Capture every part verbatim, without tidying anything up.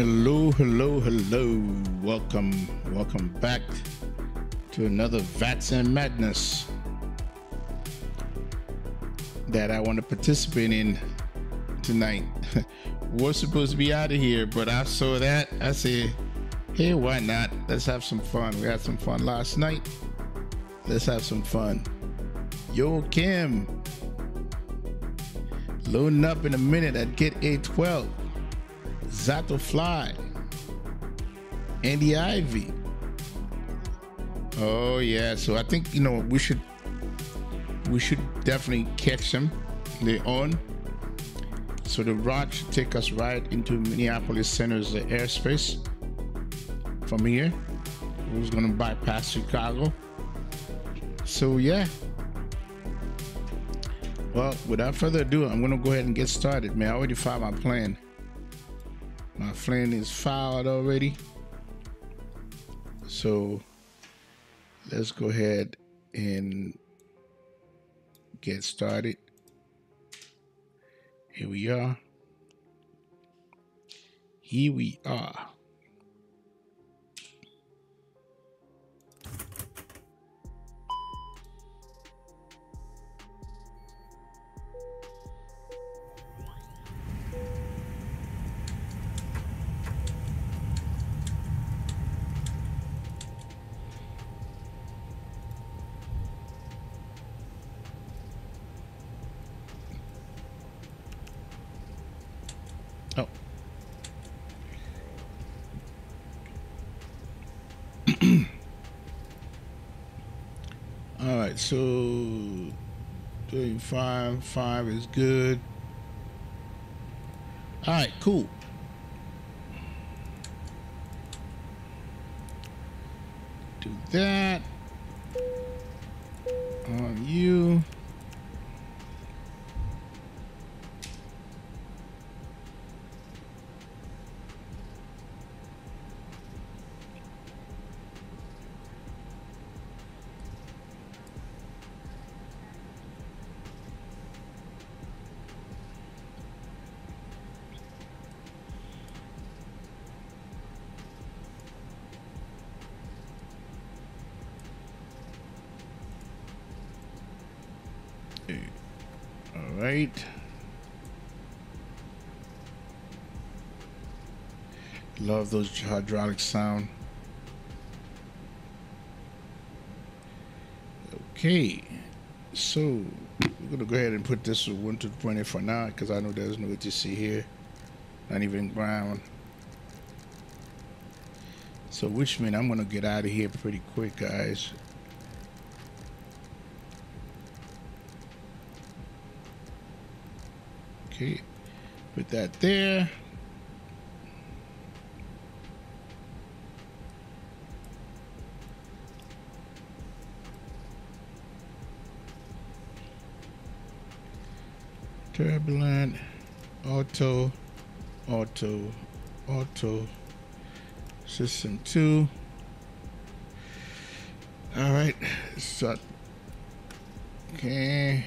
Hello, hello, hello. Welcome, welcome back to another VATSIM madness that I want to participate in tonight. We're supposed to be out of here, but I saw that. I said, hey, why not? Let's have some fun. We had some fun last night. Let's have some fun. Yo, Cam. Loading up in a minute at Get A twelve. Zato Fly. Andy Ivy. Oh yeah, so I think, you know, we should we should definitely catch them. They're on. So the rod should take us right into Minneapolis Center's airspace from here. It was gonna bypass Chicago. So yeah. Well, without further ado, I'm gonna go ahead and get started, man. I already filed my plan. My plan is filed already. So let's go ahead and get started. Here we are. Here we are. So doing five, five is good. All right, cool. Do that on you. Love those hydraulic sound. Okay, so we're gonna go ahead and put this one to twenty for now because I know there's no A T C here, not even ground. So which means I'm gonna get out of here pretty quick, guys. Okay, put that there. Turbulent, auto, auto, auto, system two. All right, so, okay.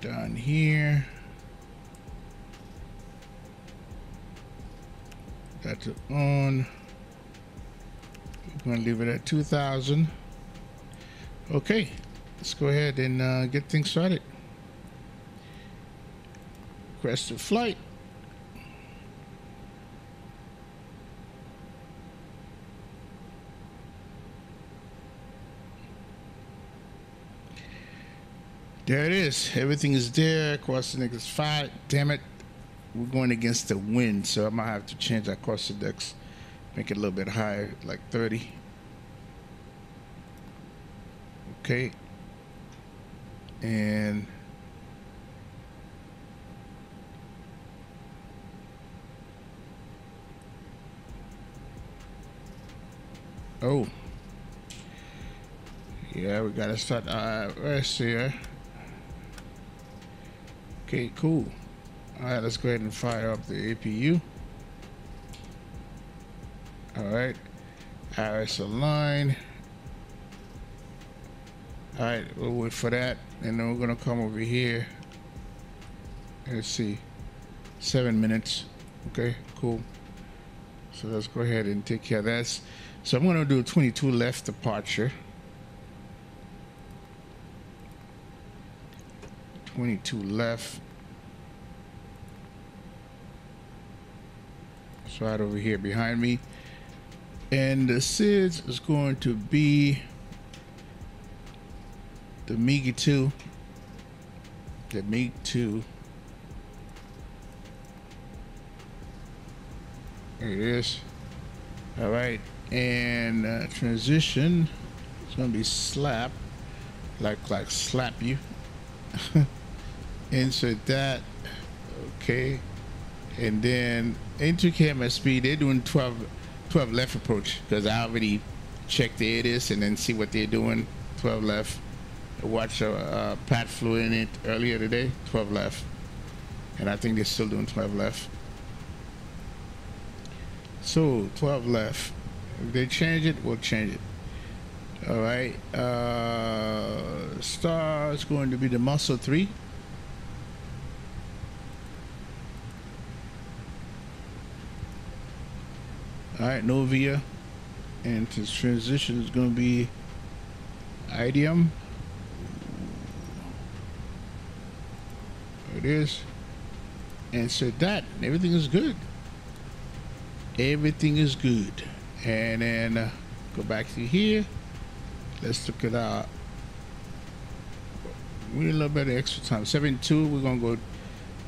Down here. That's it on. We're gonna leave it at two thousand. Okay, let's go ahead and uh, get things started. Request a flight. There it is. Everything is there. Crossing index five. Damn it. We're going against the wind, so I might have to change that cross index. Make it a little bit higher, like thirty. Okay. And oh. Yeah, we gotta start I R S here. Okay, cool. All right, let's go ahead and fire up the A P U. All right, I R S align. All right, we'll wait for that, and then we're gonna come over here. Let's see, seven minutes. Okay, cool. So let's go ahead and take care of that. So I'm gonna do twenty-two left departure. twenty-two left. It's right over here behind me. And the S I D S is going to be the MiG two. The MiG two. There it is. All right. And uh, transition. It's going to be slap. Like, like, slap you. Insert that. Okay. And then into K M S P. They're doing twelve, twelve left approach because I already checked the A T I S and then see what they're doing. twelve left. I watched uh, uh, Pat flew in it earlier today. twelve left. And I think they're still doing twelve left. So twelve left. If they change it, we'll change it. All right. Uh, star is going to be the muscle three. All right, Novia, and this transition is going to be Idiom. There it is. And so that everything is good. Everything is good. And then uh, go back to here. Let's look at our. We need a little bit of extra time. seven two. We're gonna go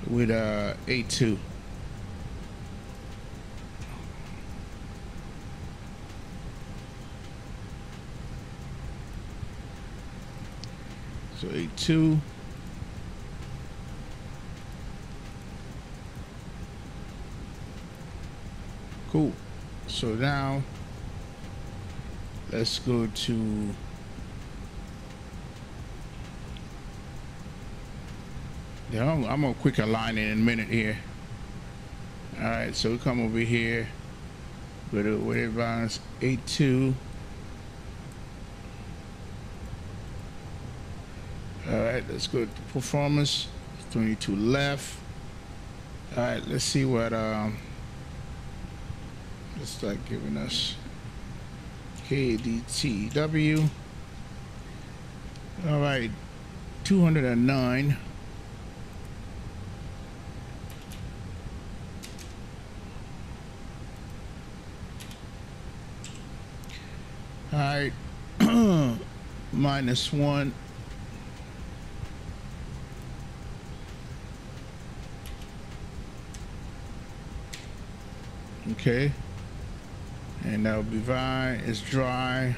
with uh, eight two. So eight two. Cool. So now let's go to yeah, I'm, I'm gonna quick align in a minute here. All right, so we come over here with a weighted balance eight two. All right, let's go to performance. twenty-two left. All right, let's see what um it's like giving us K D T W. All right, two hundred nine. All right, minus one. Okay. And that will be fine. It's dry.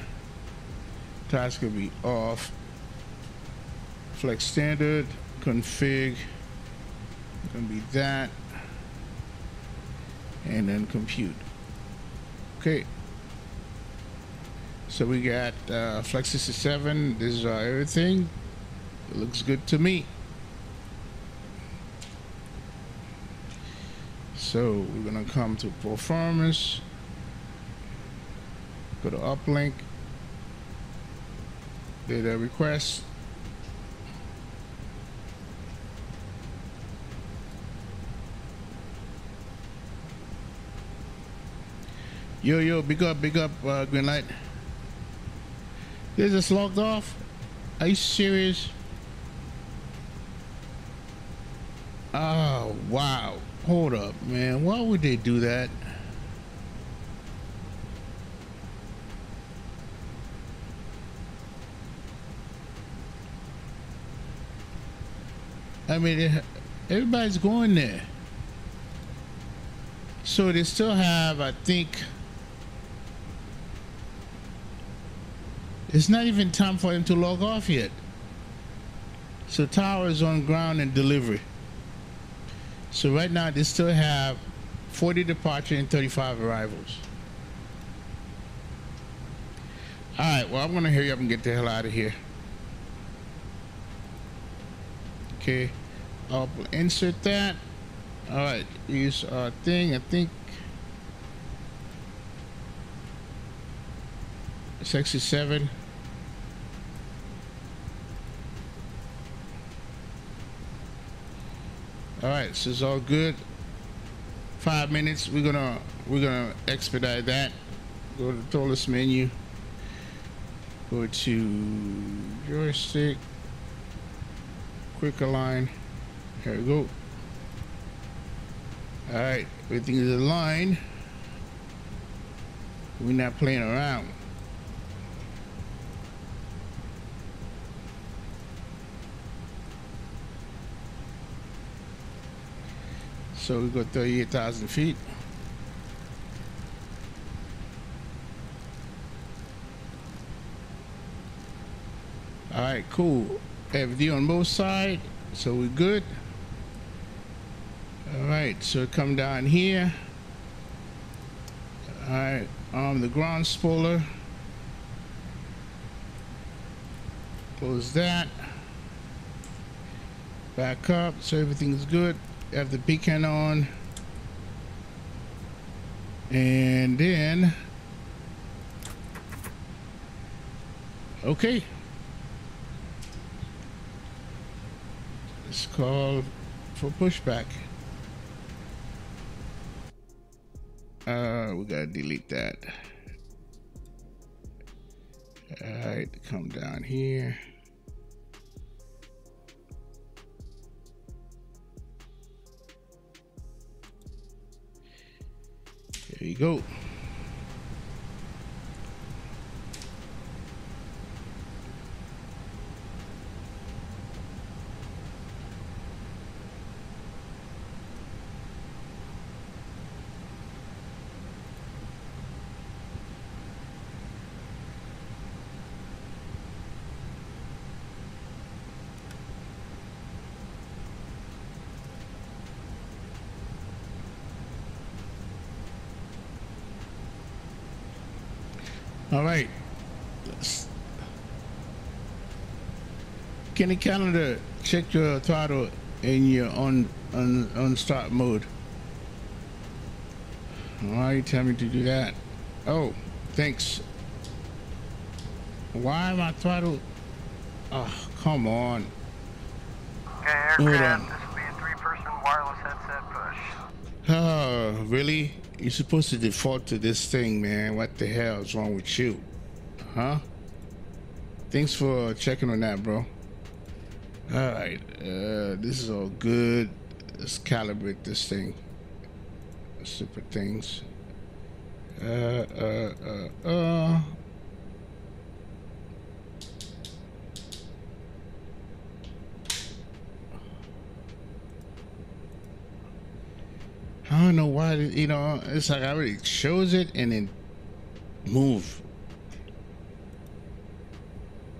Task will be off. Flex standard config. Gonna be that. And then compute. Okay. So we got uh, Flex sixty-seven. This is our everything. It looks good to me. So we're gonna come to performance. Go to uplink, data request. Yo, yo, big up, big up, uh, Greenlight. They just logged off? Are you serious? Oh, wow. Hold up, man. Why would they do that? I mean, it, everybody's going there. So they still have, I think, it's not even time for them to log off yet. So tower is on ground and delivery. So right now they still have forty departure and thirty-five arrivals. All right, well, I'm gonna hurry up and get the hell out of here. Okay. I'll insert that. All right, use our thing. I think sixty-seven. All right, so it's all good. Five minutes. We're gonna we're gonna expedite that. Go to the Toliss menu. Go to joystick. Quick align. There we go. All right, everything is aligned. We're not playing around. So we go thirty-eight thousand feet. All right, cool. F D on both sides, so we're good. All right, so come down here. All right, on the ground spoiler. Close that. Back up, so everything's good. Have the beacon on, and then okay, let's call for pushback. Uh we gotta delete that. All right, come down here. There you go. All right. Can the calendar check your throttle in your on on on start mode? Why are you telling me to do that? Oh, thanks. Why am I throttle? Oh, come on. Okay, aircraft, this will be a three-person wireless headset push. Oh, really? You're supposed to default to this thing, man. What the hell is wrong with you? Huh? Thanks for checking on that, bro. All right, uh, this is all good. Let's calibrate this thing. Stupid things. Uh, uh, uh, uh. I don't know why, you know, it's like I already chose it and then move.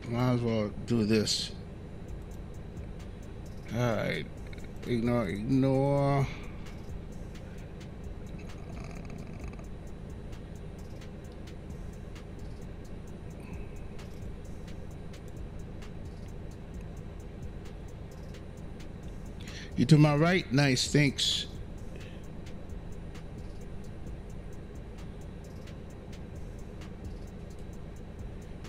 Might as well do this. All right, ignore, ignore. You to my right, nice, thanks.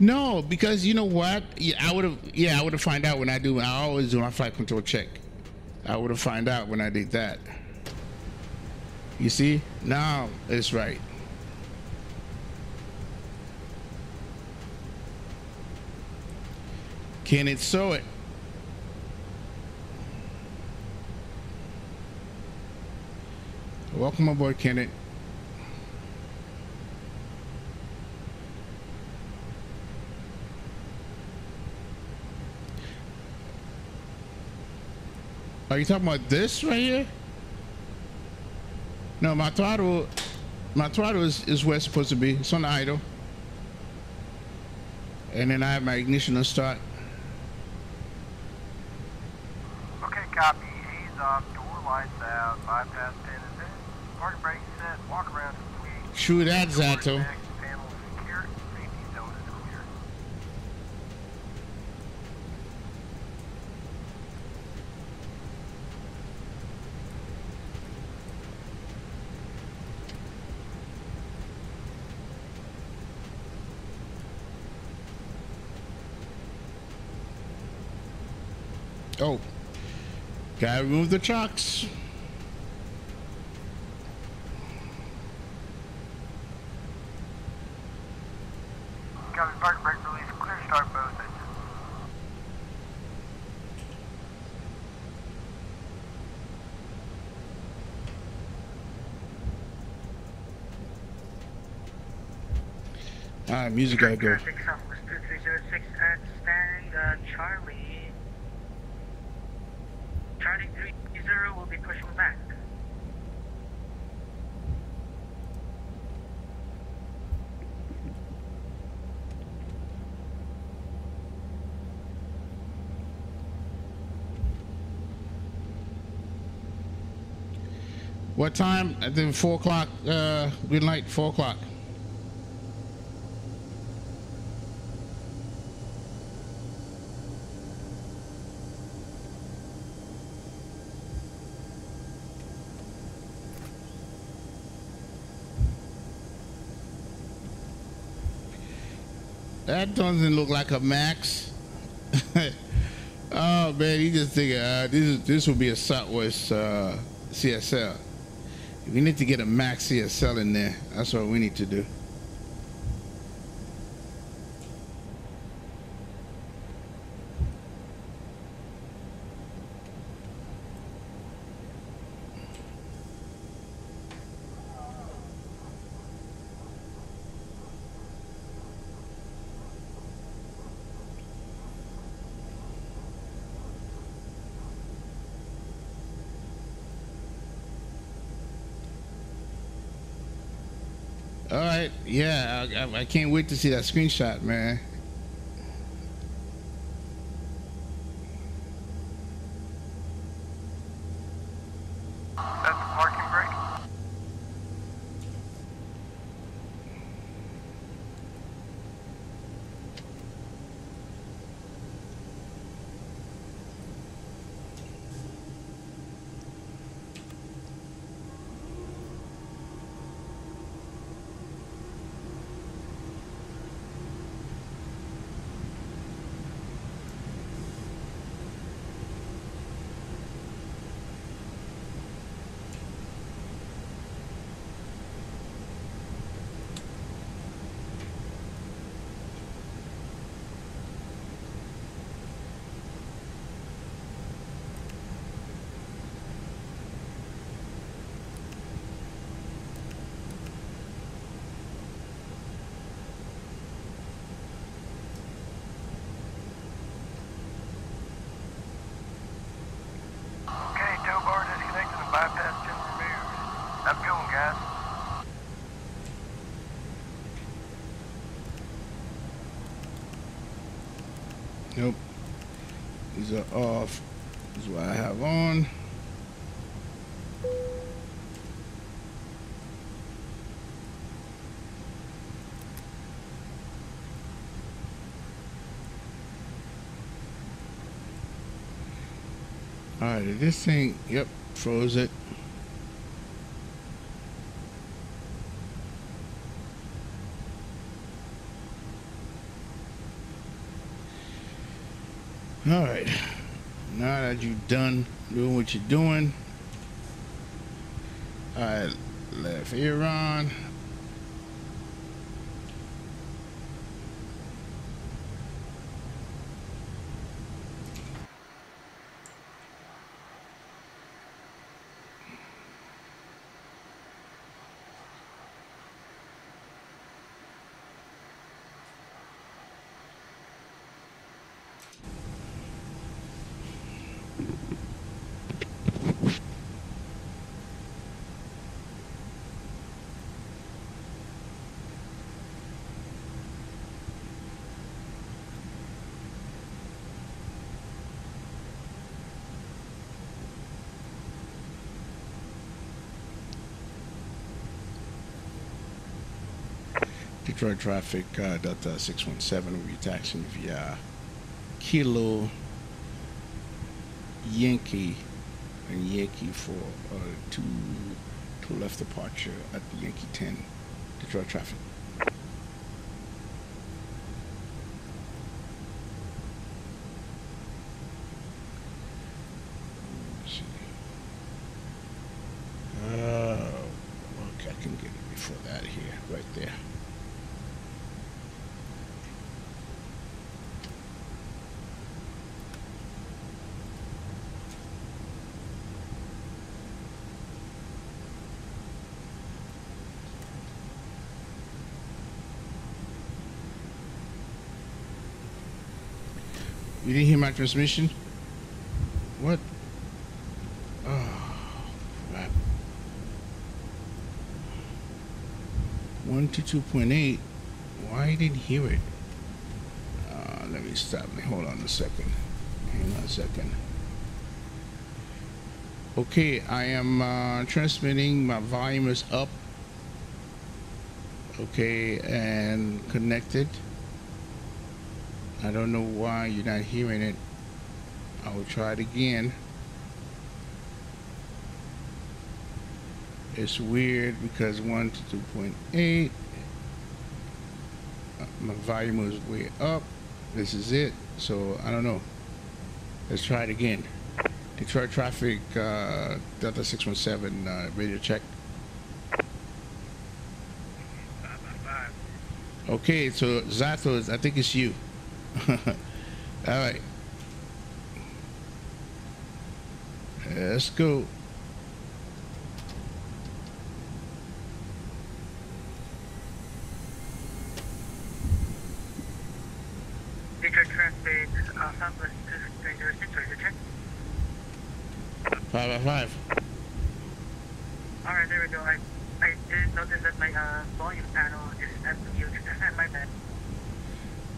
No, because you know what? Yeah, I would have. Yeah, I would have find out when I do. I always do my flight control check. I would have find out when I did that. You see? Now it's right. Can it sew it? Welcome aboard, Kenneth. Are you talking about this right here? No, my throttle, my throttle is, is where it's supposed to be. It's on the idle. And then I have my ignition on start. Okay, copy. He's off, door lights out, bypass pin is in. Parking brake set, walk around to three. True that, Zato. Gotta remove the chocks. Copy, park, brake release, clear start both engines. Alright, music gotta go. two three zero six at Stang, uh, Charlie. Charlie three zero will be pushing back. What time? I think four o'clock, uh, Greenlight, four o'clock. That doesn't look like a MAX. Oh man, you just think uh, this is, this will be a Southwest uh, C S L. We need to get a MAX C S L in there. That's what we need to do. Yeah, I, I can't wait to see that screenshot, man. That's the parking brake. Nope. These are off. This is what I have on. Alright, this thing, yep, froze it. All right, now that you're done doing what you're doing, all right, left aileron. Detroit traffic, uh, Delta six one seven will be taxiing via Kilo Yankee and Yankee for uh, two, two left departure at Yankee ten, Detroit traffic. You didn't hear my transmission? What? Oh, crap. one two two point eight. Why didn't hear it? Uh, let me stop. Hold on a second. Hang on a second. Okay, I am uh, transmitting. My volume is up. Okay, and connected. I don't know why you're not hearing it. I will try it again. It's weird because one to two point eight. My volume was way up. This is it. So I don't know. Let's try it again. Detroit traffic, uh, Delta six one seven, uh, radio check. Okay, so Zato, I think it's you. All right. Let's go. Detroit traffic, uh, Southwest two thirty-six, radio check. Five by five. All right, there we go. I, I did notice that my uh, volume panel is at mute. My bad.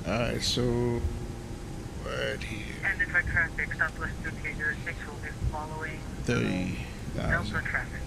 All right, so right here. And the traffic, Southwest two thirty-six will be following thirty Delta traffic.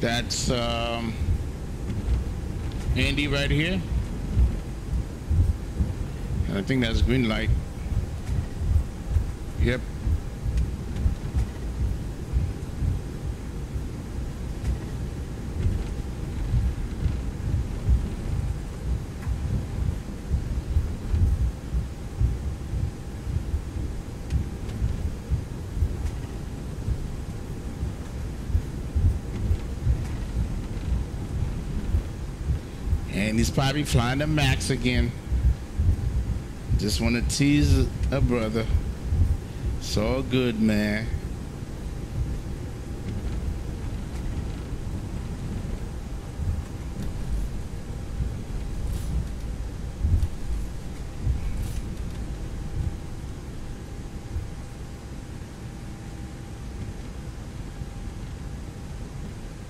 That's um, Andy right here. And I think that's Greenlight. Yep. He's probably flying the MAX again. Just want to tease a brother. It's all good, man.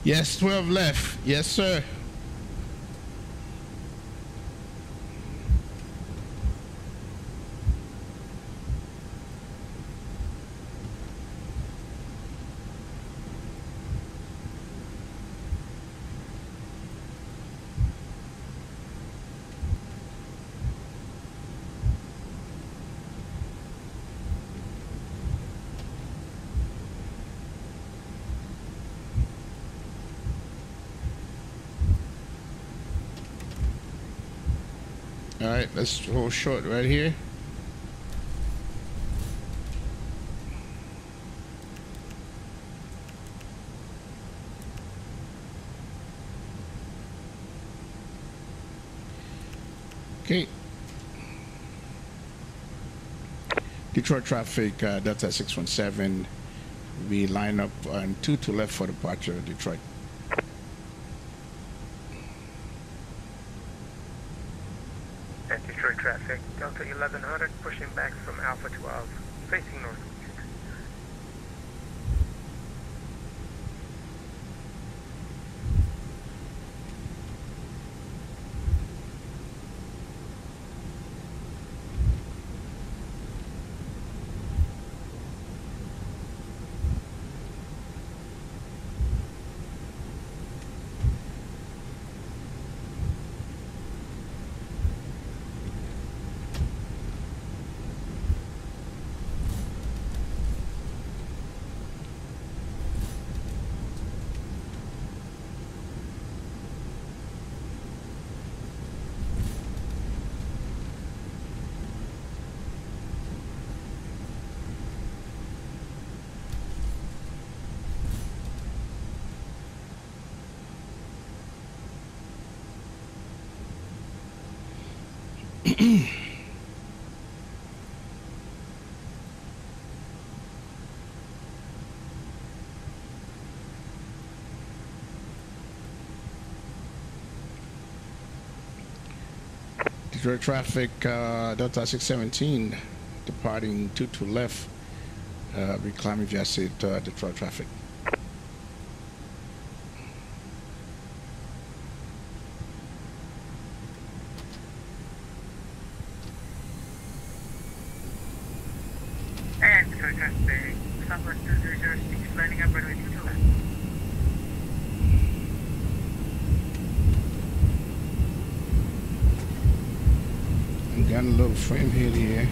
Yes, twelve left. Yes, sir. All right, let's roll short right here. Okay. Detroit traffic, uh, Delta six one seven. We line up on two to left for departure of Detroit. That's Detroit traffic, Delta eleven hundred, pushing back from Alpha twelve, facing north. Detroit traffic, uh, Delta six seventeen, departing two to left, uh, reclaiming Jessie to uh, Detroit traffic. Frame head here.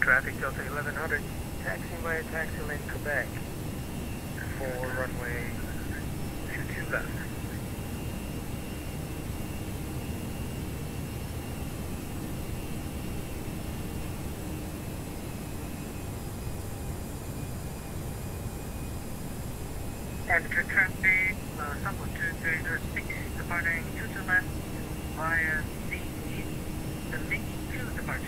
Traffic Delta eleven hundred, taxiing via taxi lane Quebec for runway two two left. And to traffic, uh, Southwest two three zero six, departing two two left via the, the link two departure.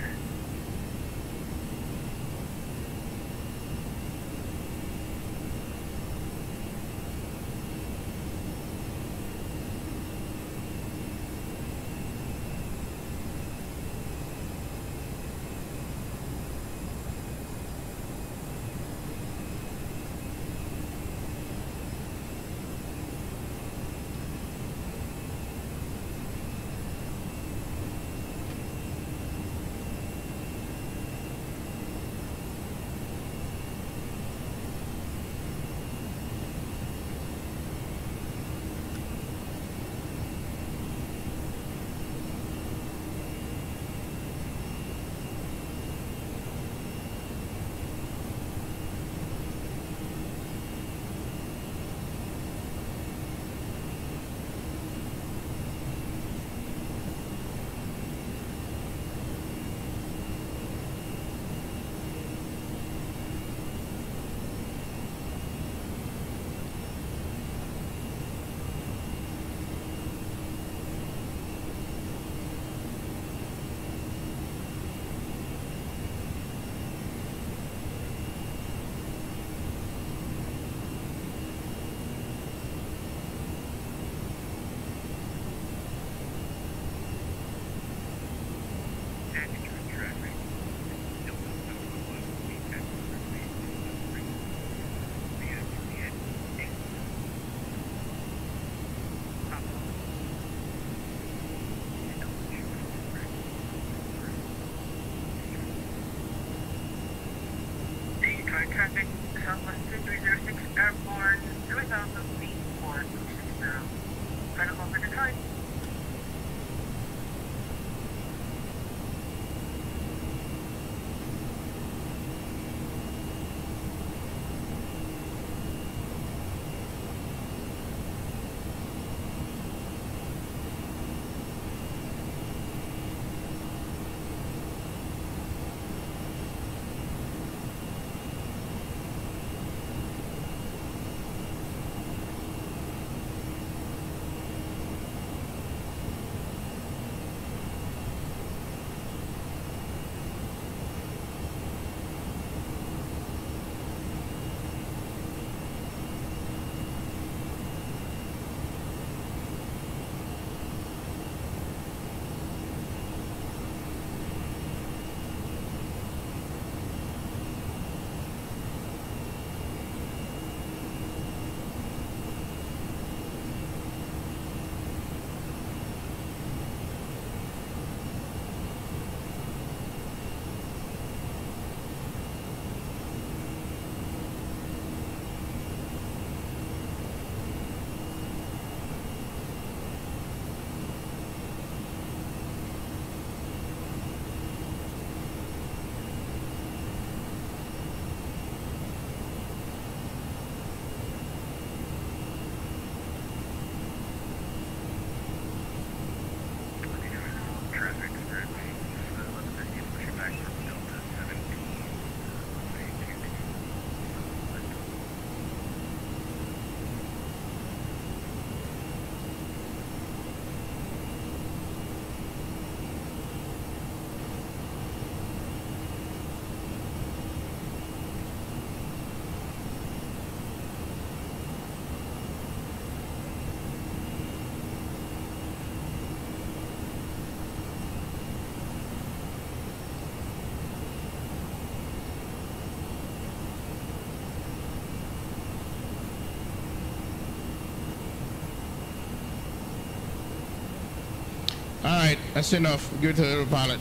All right, that's enough. Give it to the little pilot.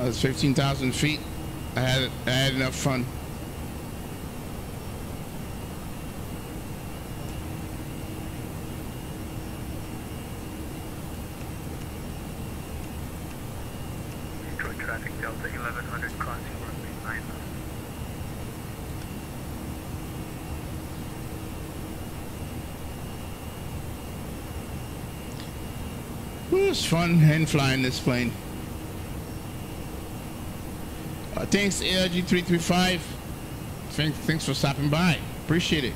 Uh, it's fifteen thousand feet. I had, I had enough fun. Detroit traffic, Delta eleven hundred, crossing runway nine. It was fun hand flying this plane. Uh, thanks, A L G three three five. Thanks, thanks for stopping by. Appreciate it.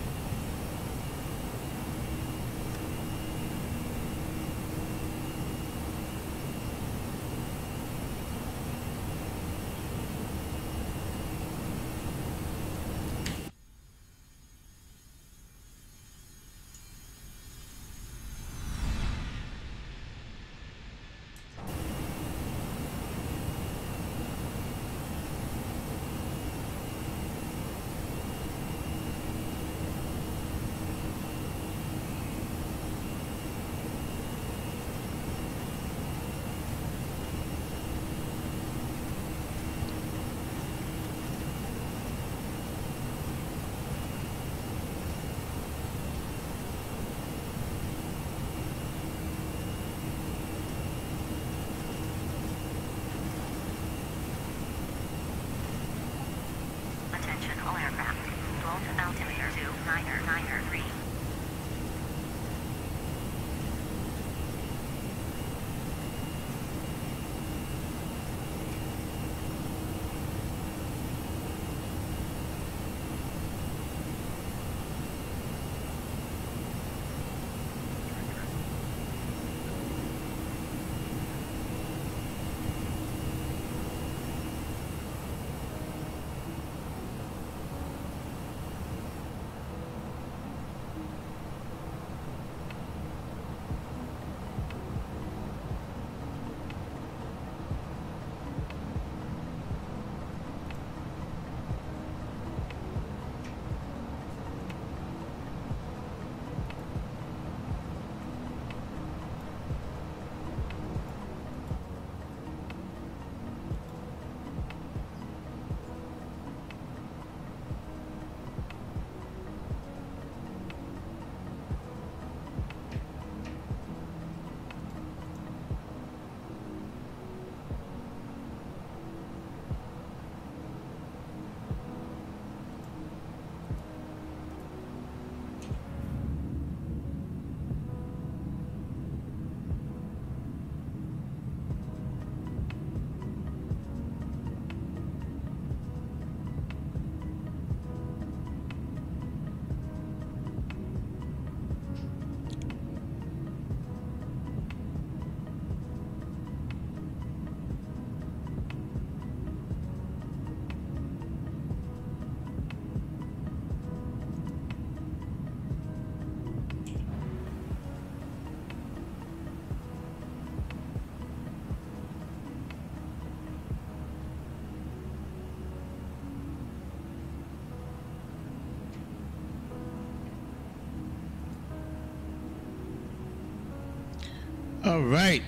All right,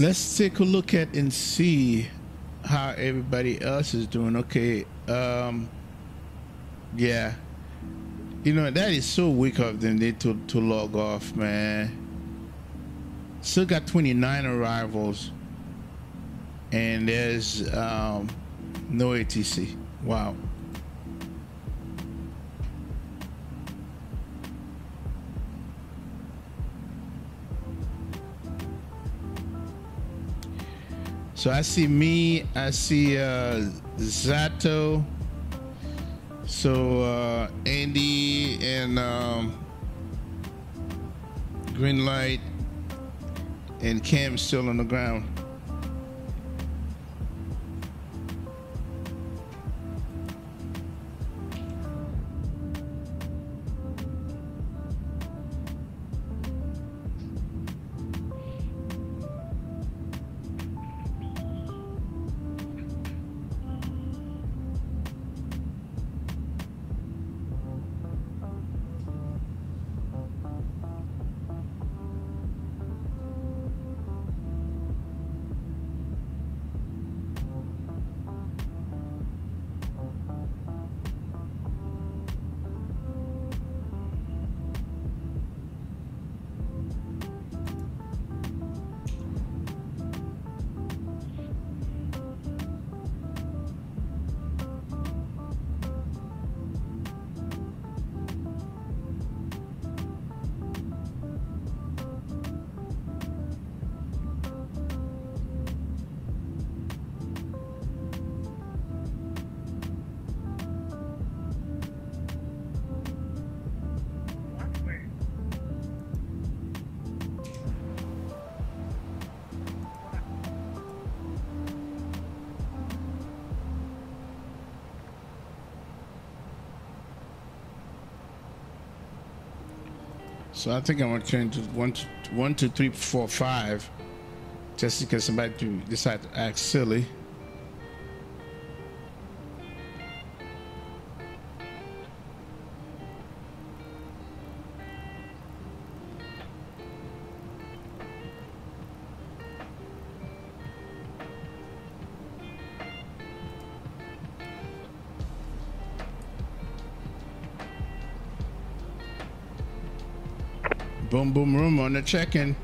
let's take a look at and see how everybody else is doing. Okay, um, yeah, you know, that is so weak of them. They to, to log off, man. Still got twenty-nine arrivals and there's um, no A T C. Wow. So I see me, I see uh, Zato, so uh, Andy and um, Greenlight, and Cam still on the ground. So I think I'm going to change it one, one, two, three, four, five, just in case somebody do decide to act silly. Boom, boom, room on the check-in.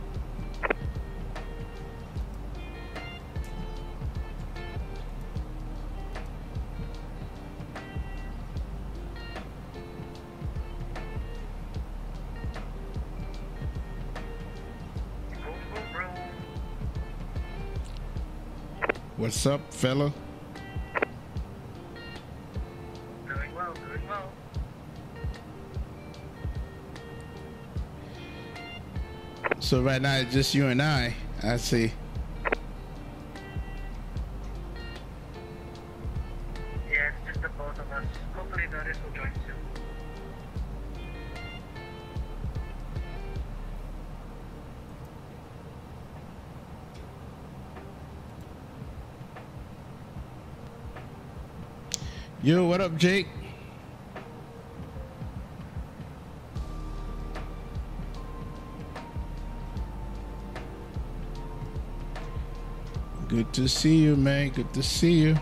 What's up, fella? Doing well, doing well. So right now it's just you and I, I see. Yeah, it's just the both of us. Hopefully the others will join soon. Yo, what up, Jake? Good to see you, man. Good to see you.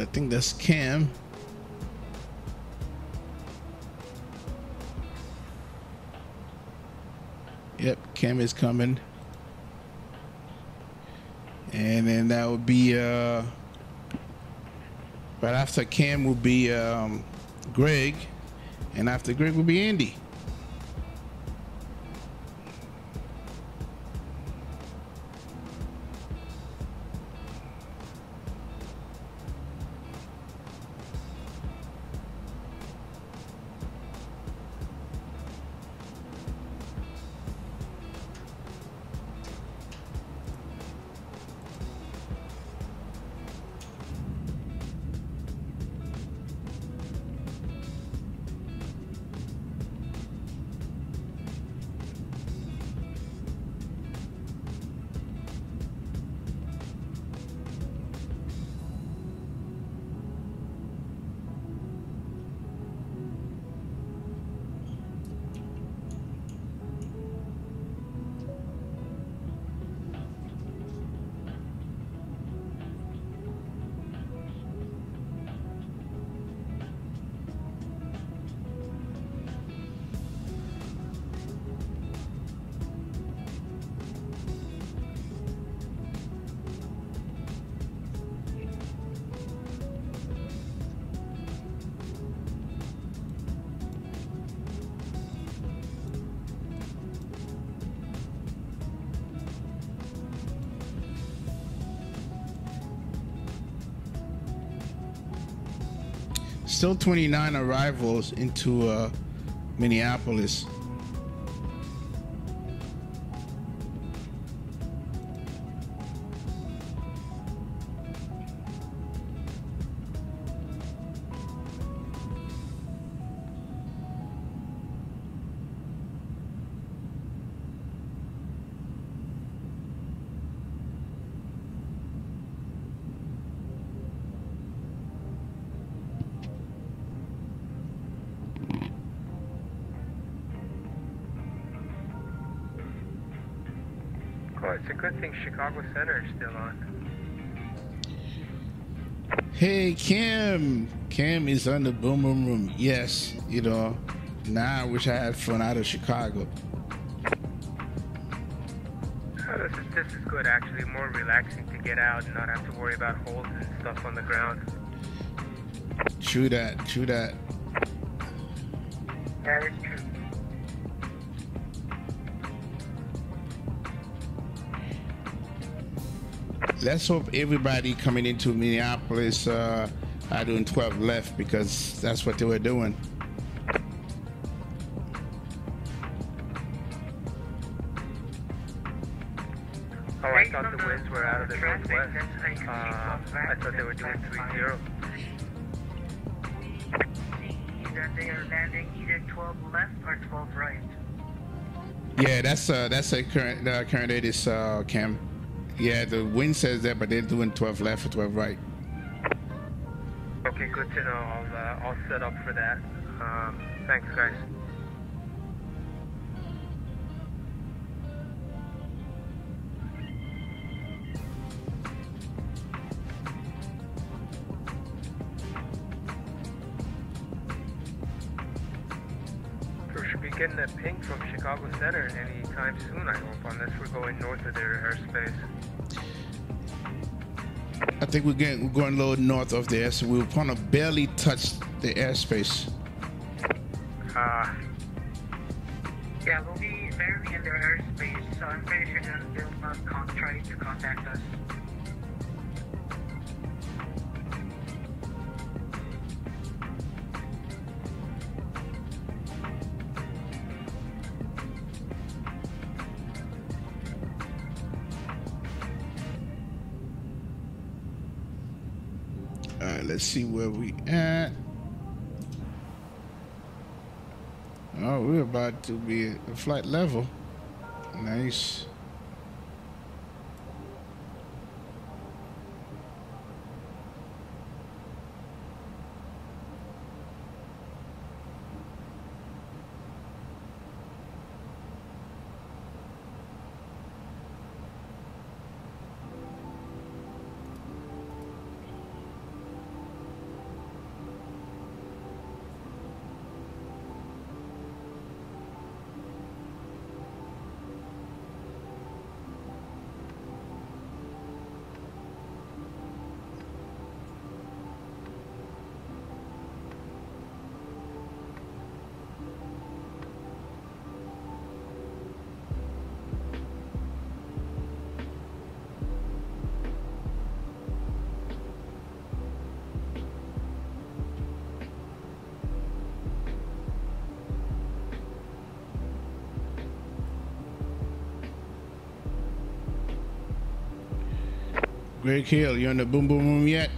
I think that's Cam. Yep, Cam is coming. And then that would be uh, right after Cam will be um, Greg, and after Greg will be Andy. still twenty-nine arrivals into uh, Minneapolis. Chicago Center is still on. Hey, Cam. Cam is on the boom boom room. Yes, you know. Now I wish I had fun out of Chicago. Oh, this is this is good actually. More relaxing to get out and not have to worry about holes and stuff on the ground. True that. True that. That is true. Let's hope everybody coming into Minneapolis uh, are doing twelve left, because that's what they were doing. Oh, I thought the winds were out of the northwest. Uh, I thought they were doing three zero. Either they are landing either twelve left or twelve right. Yeah, that's uh, that's a current uh, current date is uh, Cam. Yeah, the wind says that, but they're doing twelve left or twelve right. Okay, good to know. I'll, uh, I'll set up for that. Um, thanks, guys. So we should be getting a ping from Chicago Center anytime soon, I hope, unless we're going north of their airspace. I think we're, getting, we're going a little north of the air, so we're going to barely touch the airspace. Uh, yeah, we'll be barely in their airspace, so I'm pretty sure that they'll not con try to contact us. Let's see where we at. Oh, we're about to be at a flight level. Nice. Greg Hill, you on the boom boom room yet?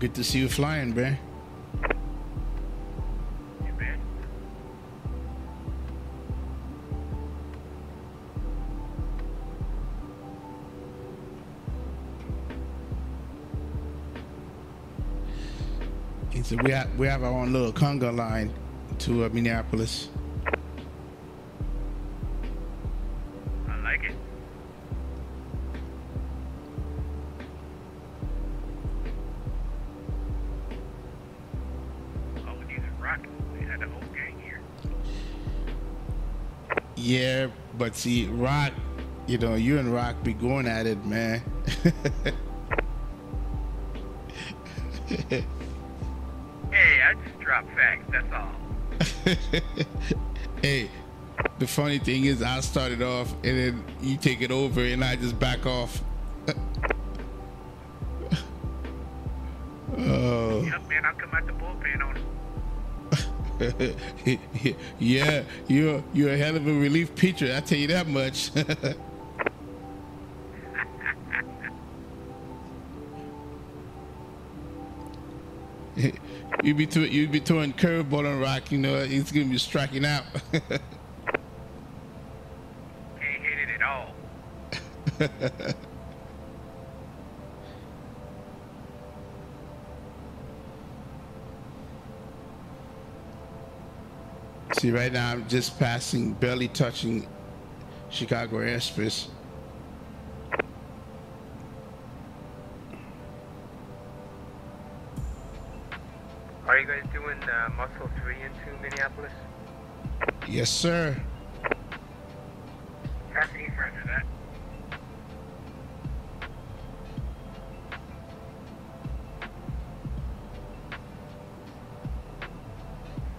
Good to see you flying, man. Hey, man. And so we have we have our own little conga line to uh, Minneapolis. Yeah, but see, Rock, you know, you and Rock be going at it, man. Hey, I just drop facts, that's all. Hey, the funny thing is I started off and then you take it over and I just back off. Oh. Yep, man, I'll come out the bullpen on it. Yeah, you're, you're a hell of a relief pitcher, I tell you that much. You'd be, you'd be throwing curveball on Rock, you know, he's going to be striking out. Can't hit it at all. See, right now I'm just passing, barely touching Chicago airspace. Are you guys doing uh, Muscle three into Minneapolis? Yes, sir. Happy friend of that.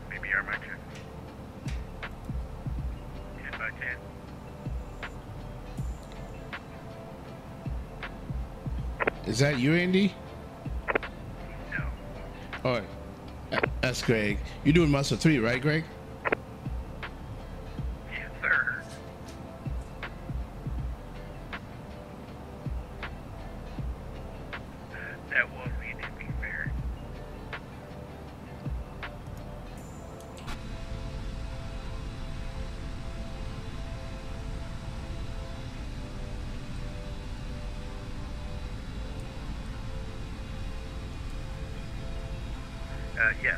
Maybe you're my chance. Just by chance. Is that you, Andy? No. All right. That's Greg. You're doing Muscle three, right, Greg? Yes, sir. That was me, to be fair. Uh, yes.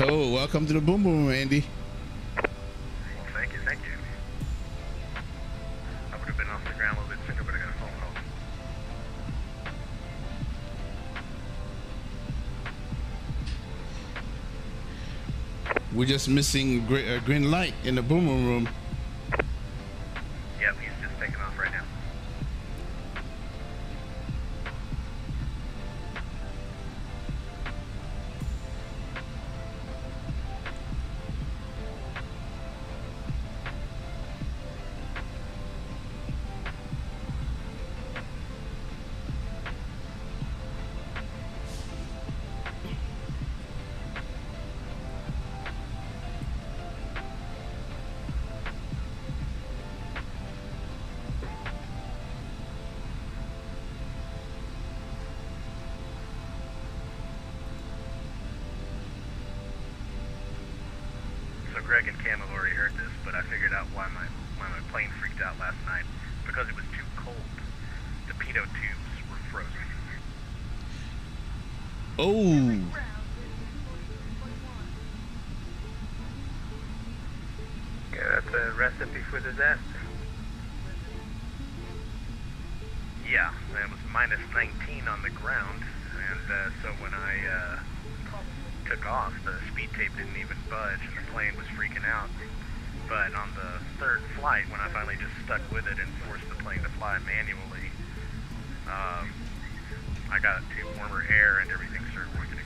Oh, welcome to the Boom Boom, Andy. Well, thank you, thank you. I would have been off the ground a little bit sooner, but I got a phone call. We're just missing Gre uh, Green Light in the Boom Boom room. Yep, he's just taking off right now. Greg and Cam have already heard this, but I figured out why my why my plane freaked out last night. Because it was too cold. The pitot tubes were frozen. Oh. Yeah, that's a recipe for disaster. Yeah, it was minus nineteen on the ground, and uh, so when I. Uh, took off, the speed tape didn't even budge and the plane was freaking out. But on the third flight, when I finally just stuck with it and forced the plane to fly manually, um, I got to warmer air and everything started working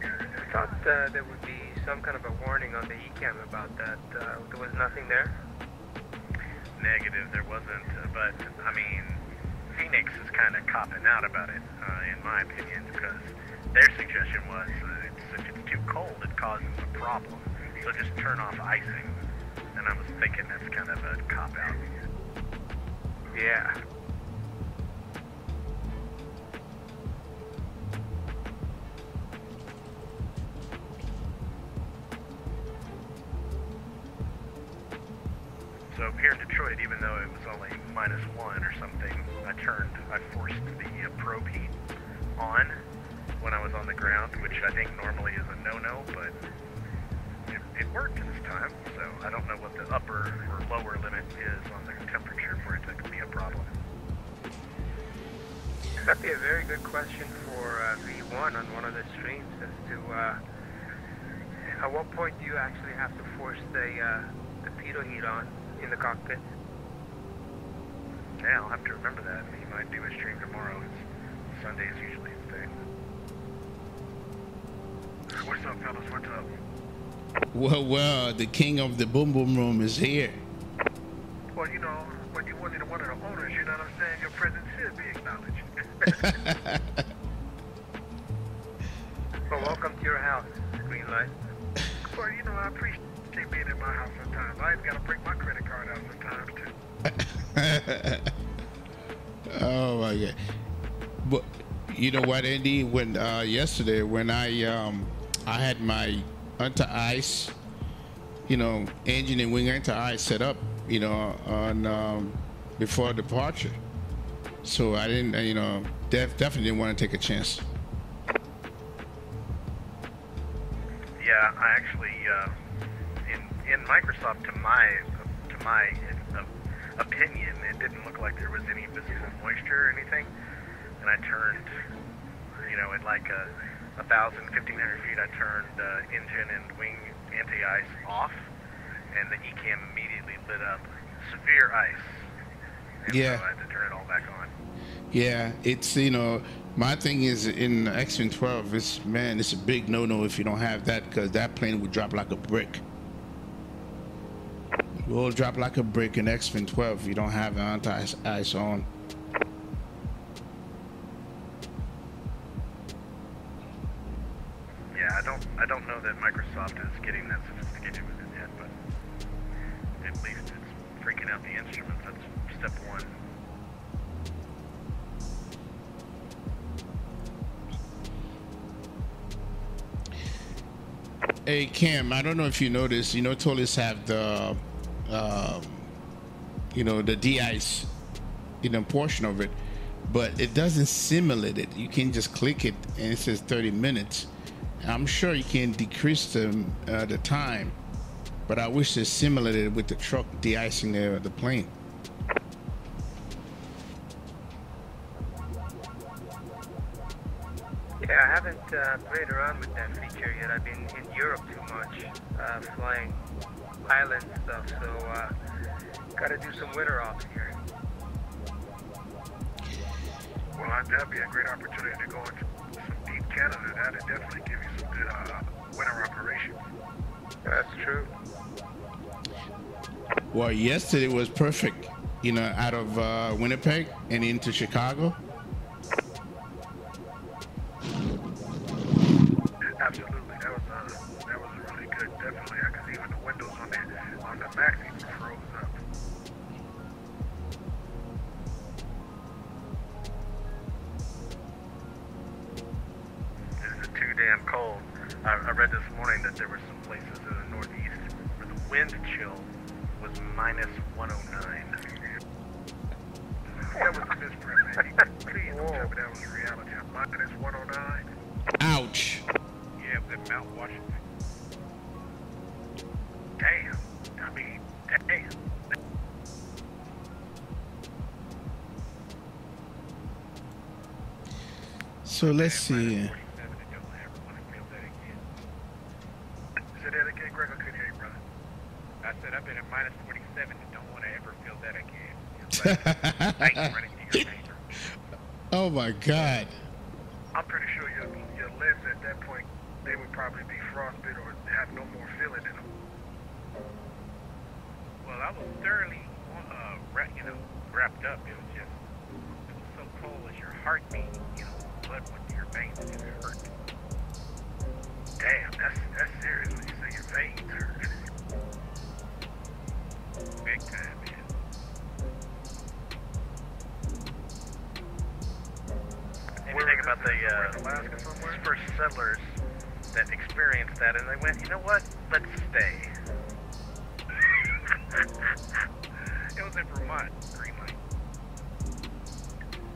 again. I thought uh, there would be some kind of a warning on the E cam about that. Uh, there was nothing there? Negative, there wasn't, but I mean, Phoenix is kind of copping out about it, uh, in my opinion, because their suggestion was uh, it's, if it's too cold, it causes a problem, so just turn off icing. And I was thinking that's kind of a cop-out. Yeah. So here in Detroit, even though it was only minus one or something, I turned, I forced the uh, probe heat on when I was on the ground, which I think normally is a no-no, but it, it worked this time. So I don't know what the upper or lower limit is on the temperature for it to be a problem. That'd be a very good question for uh, V one on one of the streams as to uh, at what point do you actually have to force the, uh, the pitot heat on in the cockpit? Yeah, I'll have to remember that. I mean, I do a stream tomorrow. It's Sundays usually the thing. What's up, fellas? What's up? Well, well, the king of the boom boom room is here. Well, you know, when you're one of the, one of the owners, you know what I'm saying? Your presence should be acknowledged. Well, welcome to your house, Greenlight. Well, you know, I appreciate being in my house sometimes. I even got to break my credit card out sometimes, too. Oh, my God. But you know what, Andy? When uh, yesterday, when I um, I had my anti-ice, you know, engine and wing anti-ice set up, you know, on um, before departure, so I didn't, you know, def definitely didn't want to take a chance. Yeah, I actually uh, in in Microsoft, to my to my opinion, it didn't look like there was any visible moisture or anything, and I turned, you know, at like a a thousand, fifteen hundred feet, I turned uh, engine and wing anti-ice off, and the E cam immediately lit up severe ice. And yeah. So I had to turn it all back on. Yeah, it's, you know, my thing is in X fin twelve, it's, man, it's a big no-no if you don't have that, because that plane would drop like a brick. It will drop like a brick in X fin twelve if you don't have anti-ice on. Yeah, I don't, I don't know that Microsoft is getting that sophisticated with it yet, but at least it's freaking out the instruments. That's step one. Hey, Cam, I don't know if you noticed, you know, Toliss have the, uh, you know, the de-ice, you know, portion of it, but it doesn't simulate it. You can just click it and it says thirty minutes. I'm sure you can decrease the, uh, the time, but I wish they simulated it with the truck de-icing the, the plane. Yeah, I haven't uh, played around with that feature yet. I've been in Europe too much, uh, flying island stuff, so uh, gotta do some winter ops here. Well, that'd be a great opportunity to go into Canada. That'd definitely give you some good uh, winter operations. That's true. Well, yesterday was perfect, you know, out of uh, Winnipeg and into Chicago. Absolutely, that was uh, that was really good. Definitely, because even the windows on the on the MAX even froze up. Too damn cold. I, I read this morning that there were some places in the Northeast where the wind chill was minus one oh nine. That was a misprint, man. Please don't tell me that was reality. Minus one oh nine. Ouch. Yeah, it was in Mount Washington. Damn. I mean, damn. So let's see. Oh my God! I'm pretty sure your your limbs at that point, they would probably be frostbitten or have no more feeling in them. Well, I was thoroughly, uh, you know, wrapped up. It was just, it was so cold, as your heartbeat, you know, blood went to your veins and it hurt. Damn, that's that's serious when you say your veins hurt. Big time, man. Anything about the uh, Alaska somewhere? First settlers that experienced that, and they went, you know what? Let's stay. It was in Vermont, Greenlight.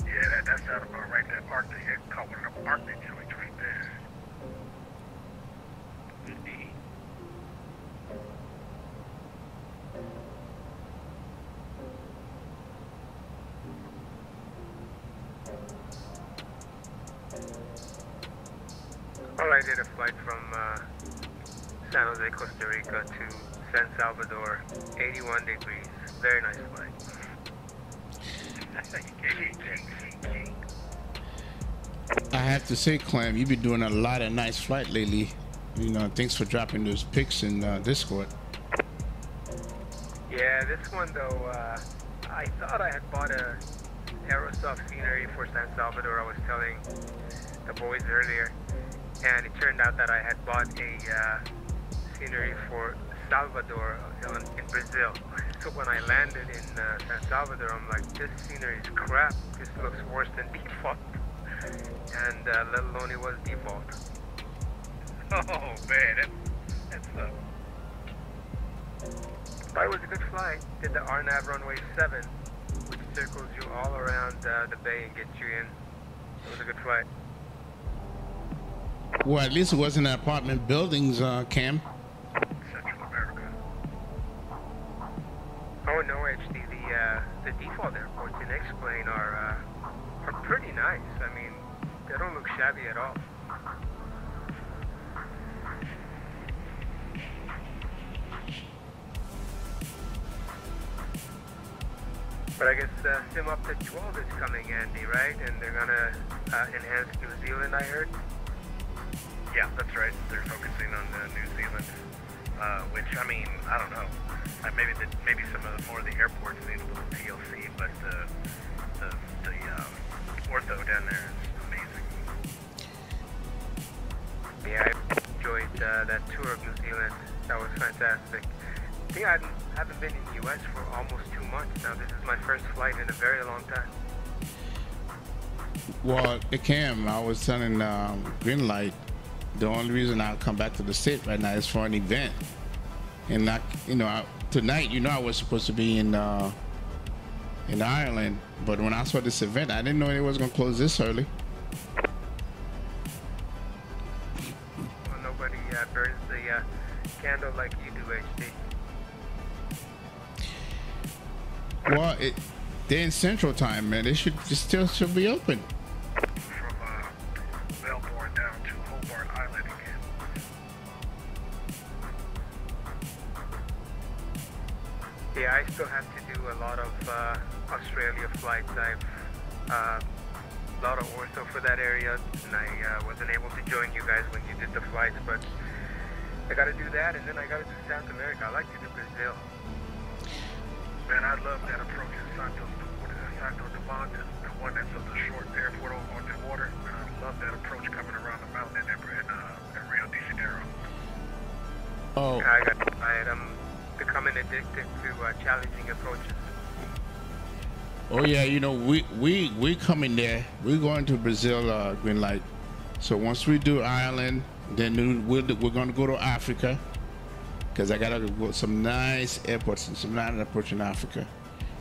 Yeah, that, that's out of our right there. Arctic, it caught one of the Arctic joints right there. Indeed. Well, I did a flight from uh, San Jose, Costa Rica to San Salvador, eighty-one degrees. Very nice flight. I have to say, Clam, you've been doing a lot of nice flight lately. You know, thanks for dropping those pics in uh, Discord. Yeah, this one though, uh, I thought I had bought a Aerosoft scenery for San Salvador. I was telling the boys earlier, and it turned out that I had bought a uh, scenery for Salvador in Brazil. So when I landed in uh, San Salvador, I'm like, this scenery is crap. This looks worse than default, and uh, let alone it was default. Oh man, that's that's uh... But it was a good flight. Did the R NAV runway seven, which circles you all around uh, the bay and gets you in. It was a good flight. Well, at least it wasn't apartment buildings, uh, Cam. Central America. Oh no, actually, the uh, the default airports in X-Plane are uh, are pretty nice. I mean, they don't look shabby at all. But I guess uh, Sim Up to twelve is coming, Andy, right? And they're gonna uh, enhance New Zealand, I heard. Yeah, that's right. They're focusing on uh, New Zealand, uh, which, I mean, I don't know. Uh, maybe the, maybe some of the more of the airports need a little T L C, but the the, the um, ortho down there is amazing. Yeah, I enjoyed uh, that tour of New Zealand. That was fantastic. I think I haven't been in the U S for almost two months now. This is my first flight in a very long time. Well, Cam, I was telling um, Greenlight, the only reason I come back to the state right now is for an event. And like, you know, I, tonight, you know, I was supposed to be in uh, in Ireland, but when I saw this event, I didn't know it was going to close this early. Well, nobody uh, burns the uh, candle like you do, H D. Well, it, they're in Central Time, man. They should it still should be open. From uh, Melbourne down to Hobart Island again. Yeah, I still have to do a lot of uh, Australia flights. I've uh, a lot of ortho for that area, and I uh, wasn't able to join you guys when you did the flights. But I got to do that, and then I got to do South America. I like to do Brazil. Man, I love that approach to Santo, what is it, Santo Dumont, the one that's on the short airport on the water. Man, I love that approach coming around the mountain in, uh, in Rio de Janeiro. Oh. I got tired. I'm becoming addicted to uh, challenging approaches. Oh yeah, you know, we we we coming there. We're going to Brazil, uh, Greenlight. So once we do Ireland, then we'll, we're going to go to Africa. Because I gotta go to some nice airports and some nice airports in Africa,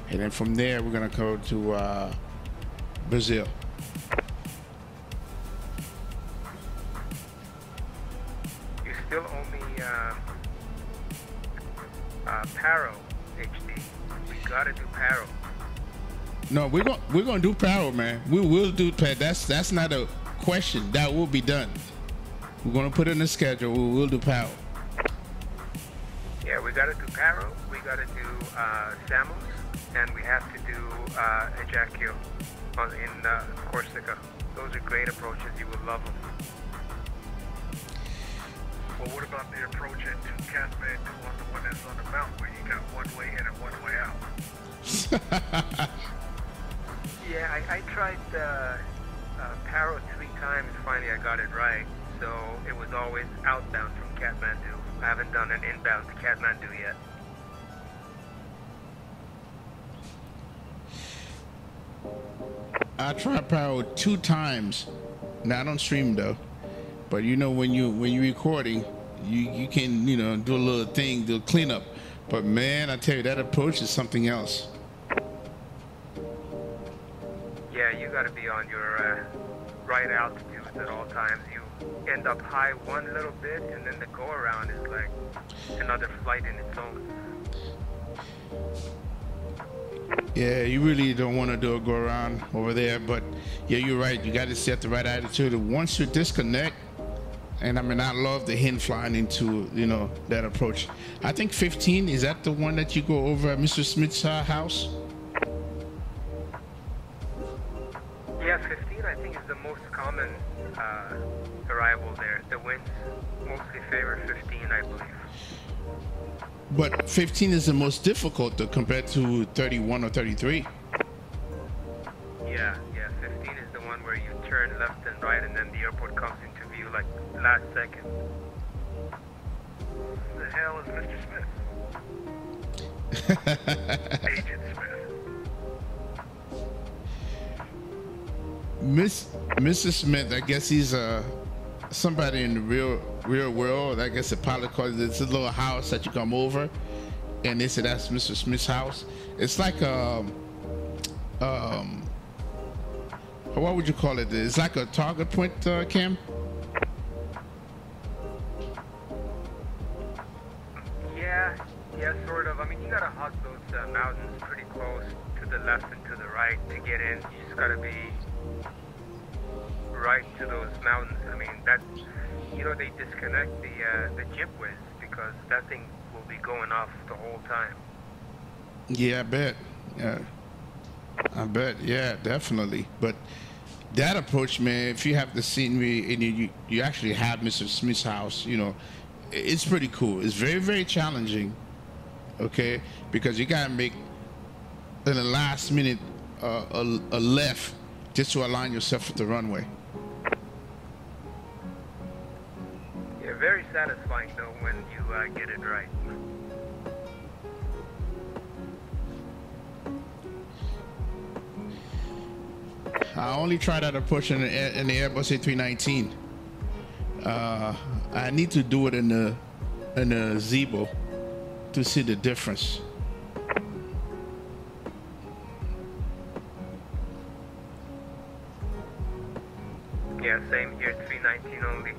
and then from there we're gonna go to uh, Brazil. You still owe me uh, uh, Paro, H D. We gotta do Paro. No, we're gonna we're gonna do Paro, man. We will do Paro. That's that's not a question. That will be done. We're gonna put it in the schedule. We will do Paro. Yeah, we got to do Paro, we got to do uh, Samos, and we have to do uh, Ajaccio in uh, Corsica. Those are great approaches. You would love them. Well, what about the approach into Kathmandu on the one that's on the mountain where you got one way in and one way out? Yeah, I, I tried uh, uh, Paro three times. Finally, I got it right. So it was always outbound from Kathmandu. I haven't done an inbound to Kathmandu yet. I tried Paro two times. Not on stream though. But you know, when you when you're recording, you, you can, you know, do a little thing, do a cleanup. But man, I tell you, that approach is something else. Yeah, you gotta be on your uh, right altitudes at all times. You end up high one little bit, and then the go around is like another flight in its own. Yeah, you really don't want to do a go around over there, but yeah, you're right. You got to set the right attitude. And once you disconnect, And I mean, I love the hint flying into, you know, that approach. I think fifteen, is that the one that you go over at Mister Smith's uh, house? Yeah, fifteen, I think, is the most common uh, arrival there. The winds mostly favor fifteen, I believe. But fifteen is the most difficult though, compared to thirty-one or thirty-three. Yeah, yeah, fifteen is the one where you turn left and right and then the airport comes into view like last second. Who the hell is Mister Smith? Agent Smith. Miss, Mister Smith, I guess he's a... Uh, somebody in the real real world, I guess a pilot calls it. It's a little house that you come over and they say that's Mister Smith's house. It's like um um what would you call it? It's like a target point, uh, Cam? Yeah, yeah, sort of. I mean, you gotta hug those uh, mountains pretty close to the left and to the right to get in. You just gotta be right to those mountains. I mean, that, you know, they disconnect the uh, the jib whiz because that thing will be going off the whole time. Yeah, I bet. Yeah, I bet. Yeah, definitely. But that approach, man, if you have the scenery and you you actually have Mister Smith's house, you know, it's pretty cool. It's very very challenging. Okay, because you gotta make in the last minute uh, a, a left just to align yourself with the runway. Very satisfying though when you uh, get it right. I only tried out a push in the, in the Airbus A three nineteen. Uh, I need to do it in the in the ZIBO to see the difference. Yeah, same here, three nineteen only.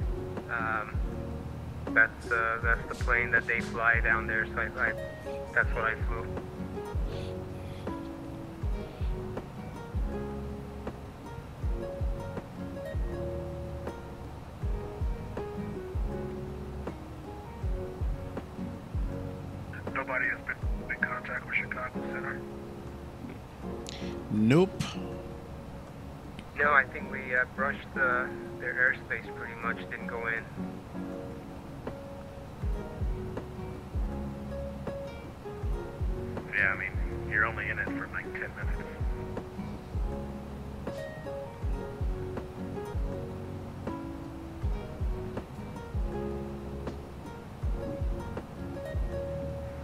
Um, That's uh, that's the plane that they fly down there, so I, I, that's what I flew. Nobody has been in contact with Chicago Center? Nope. No, I think we uh, brushed the, their airspace pretty much, didn't go in. Yeah, I mean, you're only in it for like ten minutes.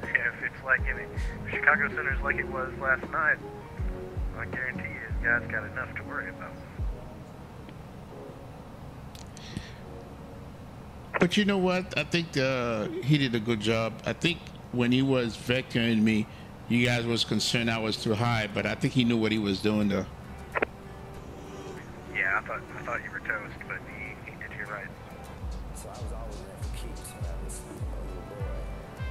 Yeah, if it's like, I mean, if Chicago Center's like it was last night, I guarantee you this guy's got enough to worry about. But you know what? I think uh, he did a good job. I think when he was vectoring me, you guys was concerned I was too high, but I think he knew what he was doing though. Yeah, I thought I thought you were toast, but he, he did you right. So I was always there for keeps when I was a boy.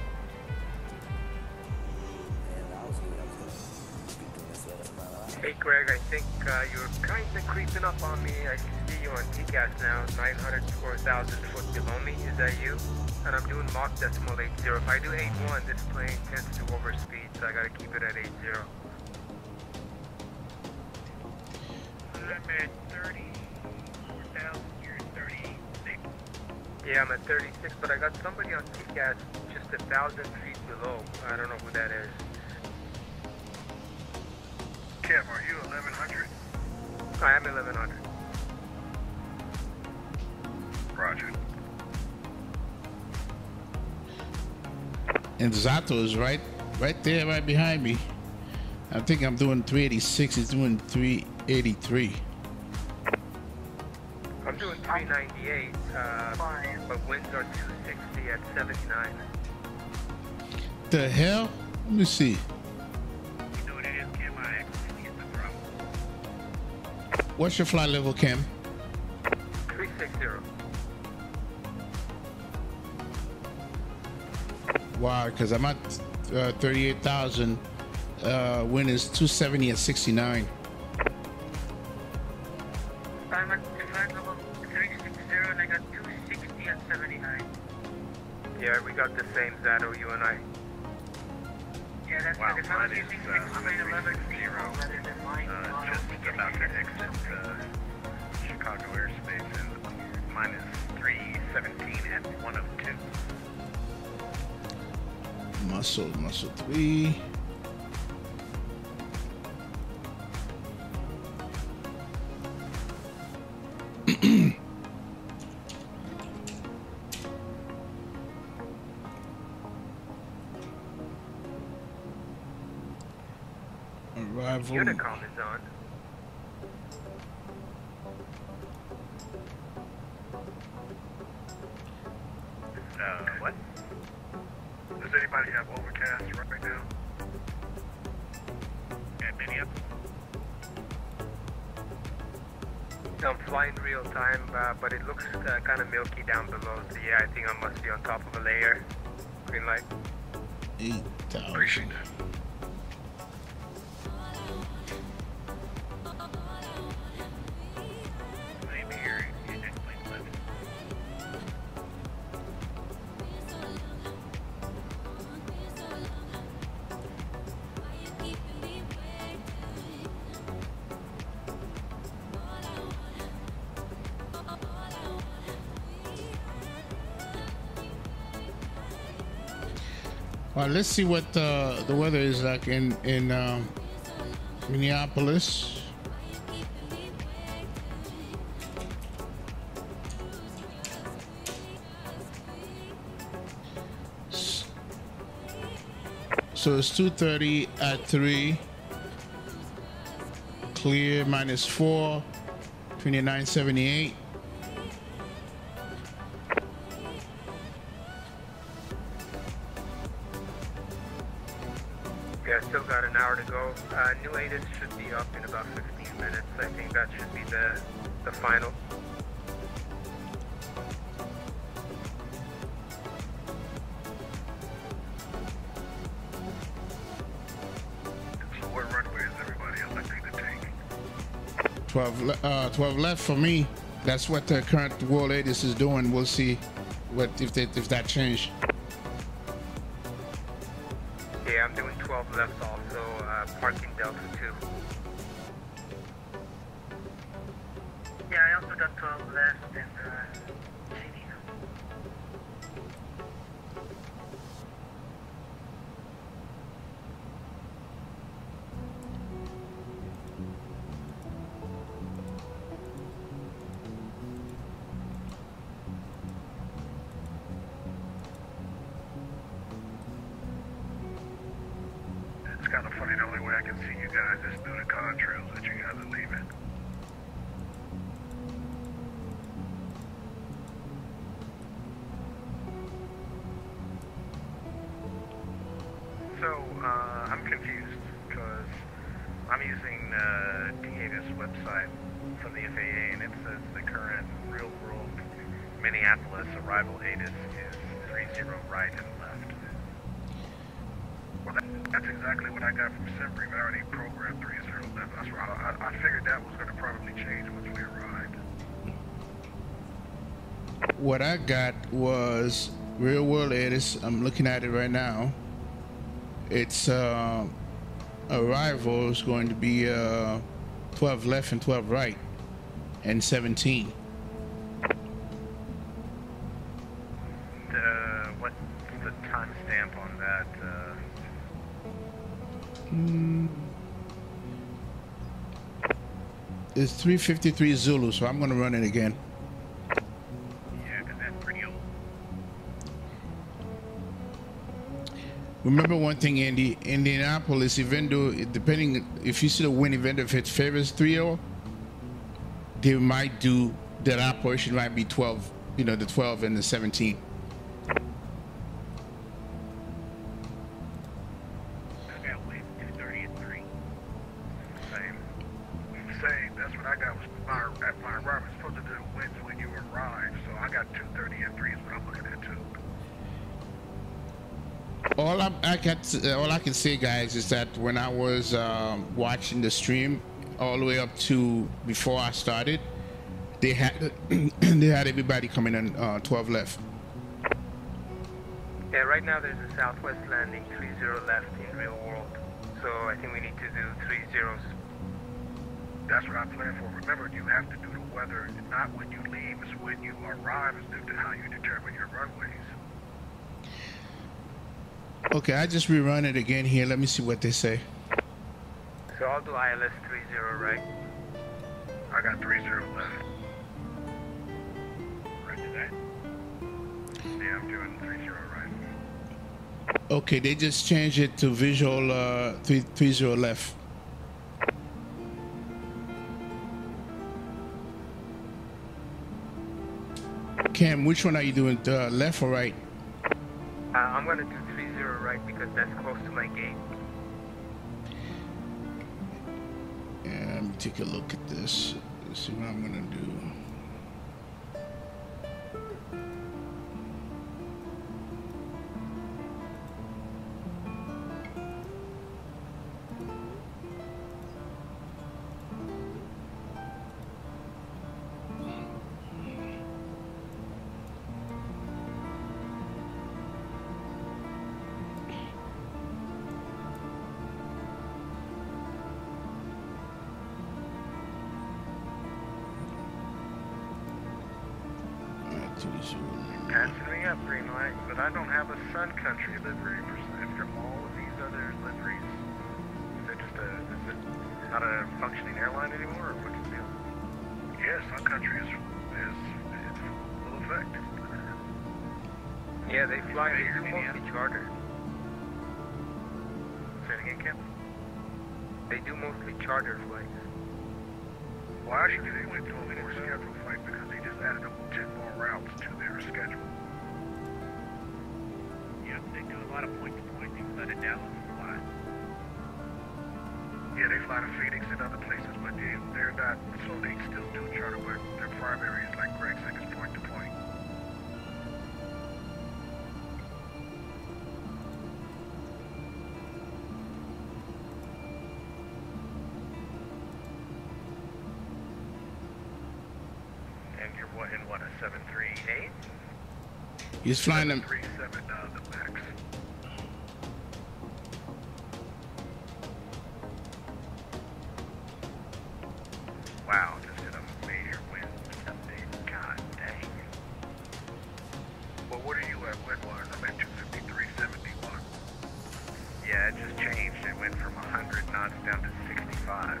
And I was doing up to Hey Greg, I think uh, you're kinda creeping up on me. I can see you on T CAS now, nine hundred to four thousand foot below me. Is that you? And I'm doing Mach decimal eight zero. If I do eight one, this plane tends to overspeed, so I gotta keep it at eight zero. I'm at thirty-four thousand. You're at thirty-six. Yeah, I'm at thirty-six, but I got somebody on T CAS just a thousand feet below. I don't know who that is. Cam, are you eleven hundred? I am eleven hundred. Roger. And Zato is right, right there, right behind me. I think I'm doing three eighty-six. He's doing three eighty-three. I'm doing three ninety-eight, uh, but winds are two sixty at seventy-nine. The hell? Let me see. You know what it is, Cam? I actually get the problem. What's your flight level, Cam? three sixty. Wow, because I'm at uh, thirty-eight thousand, uh, wind is two seventy at sixty-nine. I'm at flight level three sixty and I got two sixty sixty at seventy-nine. Yeah, we got the same Zato, you and I. Yeah, that's wow, good. If I was using six three one one, uh, just about to exit uh, Chicago airspace and minus three seventeen at one oh two. Muscle, muscle three. Arrival. Unicom is on. Uh, what? Does anybody have overcast right now? And any of them? I'm flying real time, uh, but it looks uh, kind of milky down below. So yeah, I think I must be on top of a layer. Green light. Eight thousand. Appreciate that. All right, let's see what uh, the weather is like in in um, Minneapolis. So it's two thirty at three. Clear minus four, twenty-nine seventy-eight. twelve left for me. That's what the current world ATIS is doing. We'll see what if that if that changed. Yeah, I'm doing twelve left also. Uh, parking Delta two. Yeah, I also got twelve left and uh, what I got was real world ATIS. I'm looking at it right now. It's uh, arrival is going to be uh, twelve left and twelve right and seventeen. It's three fifty-three Zulu, so I'm gonna run it again. Yeah, cause that's pretty old. Remember one thing, Andy. Indianapolis, even though depending if you see the wind event, if it favors three zero, they might do that operation might be twelve. You know, the twelve and the seventeen. All I can say, guys, is that when I was um, watching the stream all the way up to before I started, They had they had everybody coming in uh, twelve left. Yeah, right now there's a southwest landing three zero left in real world. So I think we need to do three zeros. That's what I plan for. Remember, you have to do the weather, not when you leave, it's when you arrive is how you determine your runways. Okay, I just rerun it again here. Let me see what they say. So I'll do I L S three zero right. I got three zero left. Right to that. Yeah, I'm doing three zero right. Okay, they just changed it to visual uh, three, three zero left. Cam, which one are you doing, uh, left or right? Uh, I'm gonna do three zero right because that's close to my gate. Yeah, let me take a look at this. Let's see what I'm gonna do. Passing me up, Greenlight, but I don't have a Sun Country livery after all of these other liveries. Is it just a, is it not a functioning airline anymore, or what's the deal? Yeah, Sun Country is, is, is full effect. Yeah, they fly here mostly charter. Say it again, Kevin? They do mostly charter flights. Well, actually, they went to a more scheduled flight because they just added up ten more routes to their schedule. Yeah, they do a lot of point-to-point. They fly to Dallas a lot. Yeah, they fly to Phoenix and other places, but they, they're not, so they still do charter work. Their primary is, like Greg said, is point-to-point. seven three eight? He's flying them. seven three seven, uh, the MAX. Wow, just in a major wind update. God dang. Well, what are you at, Windward? I'm at two fifty-three seventy-one. Yeah, it just changed. It went from one hundred knots down to sixty-five.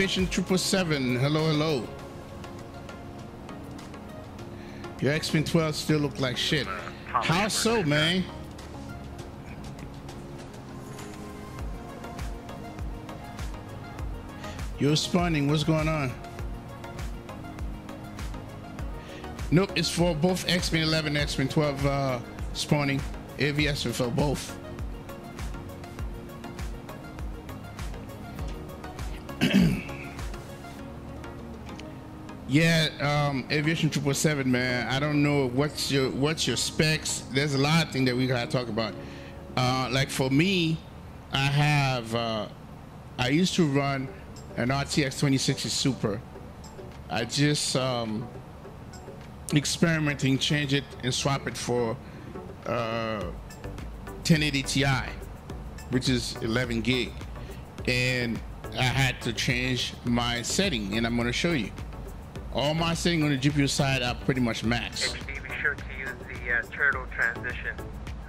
Aviation triple seven, hello, hello. Your X fin twelve still look like shit. Uh, How so, man? You're spawning, what's going on? Nope, it's for both X fin eleven, X fin twelve uh, spawning. A V S for both. Yeah, um, Aviation triple seven, man. I don't know what's your what's your specs. There's a lot of things that we gotta talk about. Uh, like for me, I have uh, I used to run an R T X twenty sixty Super. I just um, experimenting, change it and swap it for uh, ten eighty Ti, which is eleven gig, and I had to change my setting, and I'm gonna show you. All my setting on the G P U side are pretty much max. H D, be sure to use the uh, turtle transition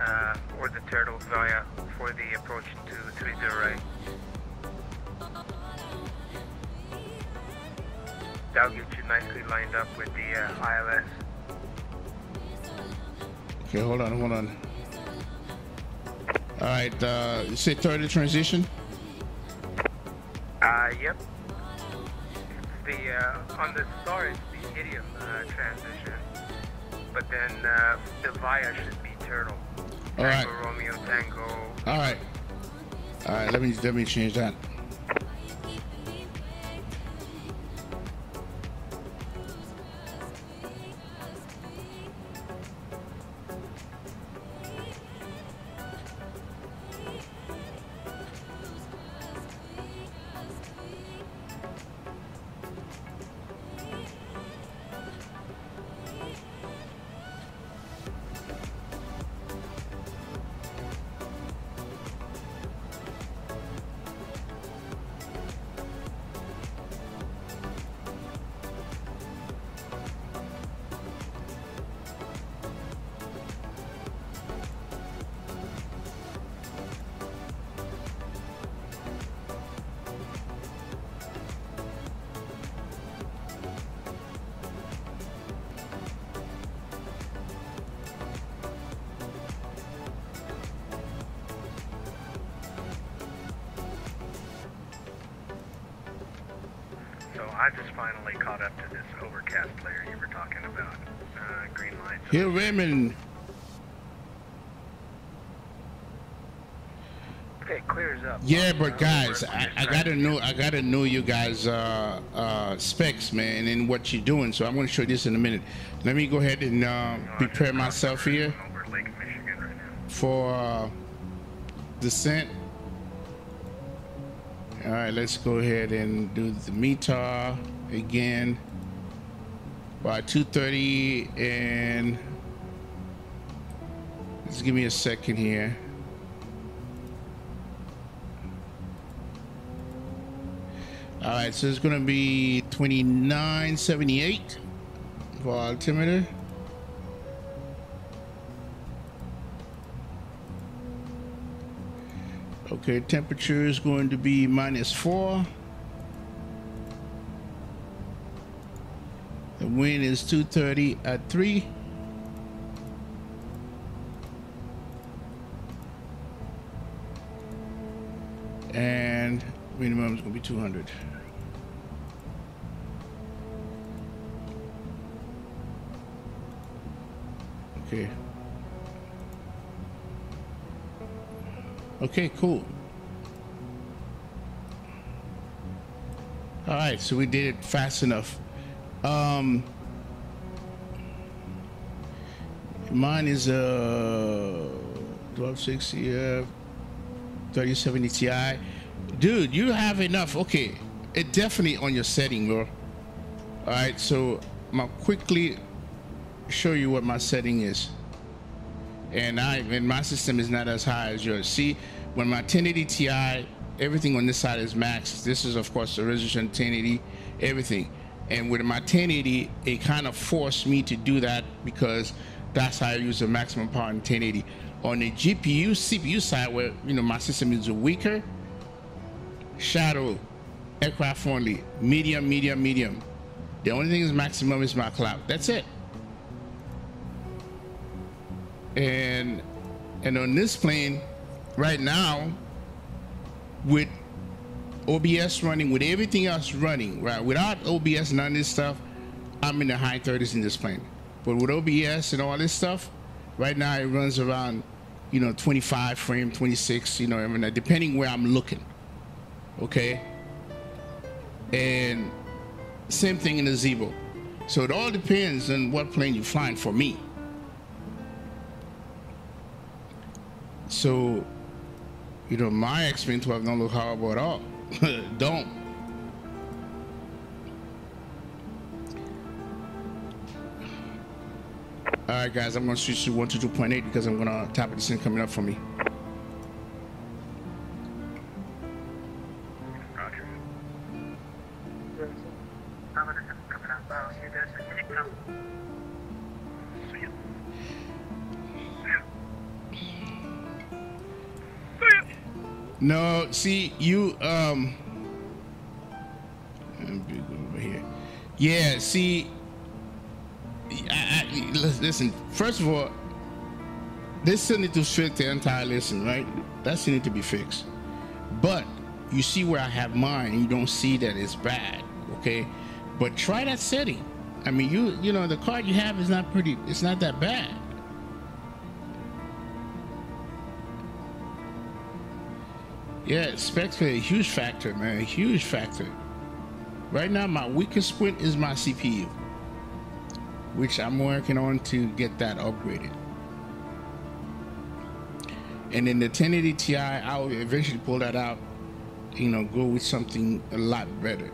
uh, or the turtle via for the approach to three zero right. That'll get you nicely lined up with the uh, I L S. Okay, hold on, hold on. All right, uh, you say third of transition? Uh, yep. The, uh, on the star, it's the idiom uh, transition, but then uh, the via should be turtle. All right. Tango, Romeo, Tango. All right. All right, let me, let me change that. Hill Raymond. It clears up. Yeah, but guys, I, I gotta know I gotta know you guys uh, uh, specs, man, and what you're doing. So I'm gonna show you this in a minute. Let me go ahead and uh, prepare myself here for uh, descent. All right, let's go ahead and do the METAR again. By two thirty, and just give me a second here. All right, so it's gonna be twenty-nine seventy-eight for altimeter. Okay, temperature is going to be minus four. Wind is two thirty at three. And minimum is going to be two hundred. Okay. Okay, cool. All right, so we did it fast enough. Um, mine is a twelve sixty uh, thirty seventy Ti. Dude, you have enough. Okay, it definitely on your setting, bro. All right, so I'm gonna quickly show you what my setting is. And I, and my system is not as high as yours. See, when my ten eighty Ti, everything on this side is max. This is, of course, the resolution ten eighty, everything. And with my ten eighty, it kind of forced me to do that because that's how I use the maximum power in ten eighty. On the G P U, C P U side, where you know my system is weaker, shadow, aircraft only, medium, medium, medium. The only thing is maximum is my cloud. That's it. And and on this plane, right now, with O B S running, with everything else running, right? Without O B S, none of this stuff, I'm in the high thirties in this plane. But with O B S and all this stuff, right now it runs around, you know, twenty-five frame, twenty-six, you know, I mean, depending where I'm looking, okay? And same thing in the ZIBO. So it all depends on what plane you're flying for me. So, you know, my X-Plane twelve don't look horrible at all. Don't. All right, guys, I'm going to switch to one twenty-two point eight because I'm going to tap this in coming up for me. Roger. No, see, you, um, over here. Yeah, see, I, I, listen, first of all, they still need to fix the anti-listen, right? That still need to be fixed. But you see where I have mine, you don't see that it's bad, okay? But try that setting. I mean, you you know, the card you have is not pretty, it's not that bad. Yeah, specs a huge factor, man, a huge factor. Right now, my weakest point is my C P U, which I'm working on to get that upgraded. And then the ten eighty Ti, I'll eventually pull that out, you know, go with something a lot better.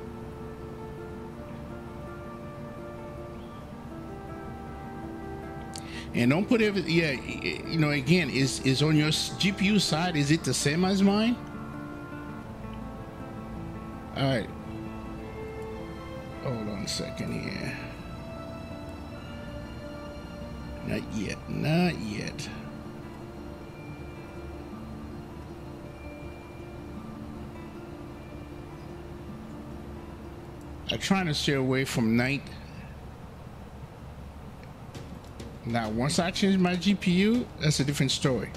And don't put everything, yeah, you know, again, is, is on your G P U side, is it the same as mine? All right. Hold on a second here. Not yet, not yet. I'm trying to stay away from night. Now, once I change my G P U, that's a different story.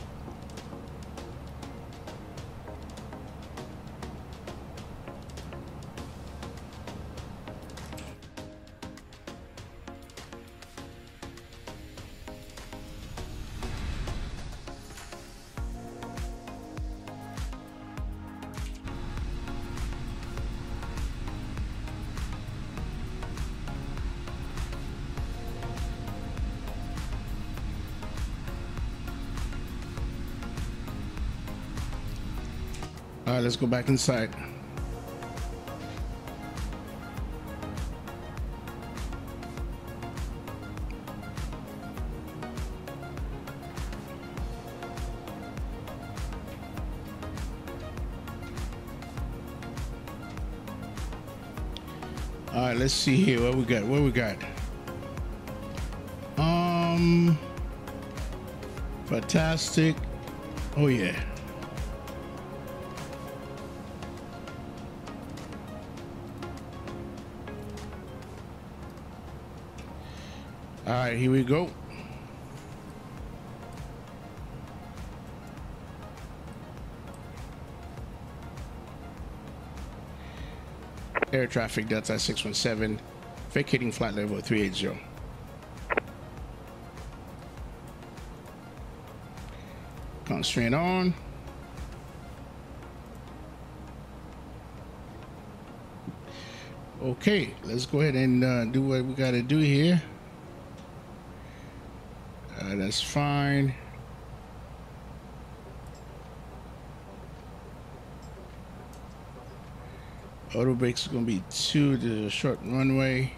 Let's go back inside. All right, let's see here what we got. What we got? Um, fantastic. Oh yeah. All right, here we go. Air traffic, Delta six one seven, vacating flight level three eighty. Constraint on. Okay, let's go ahead and uh, do what we gotta do here. That's fine. Auto brakes is gonna be two to the short runway.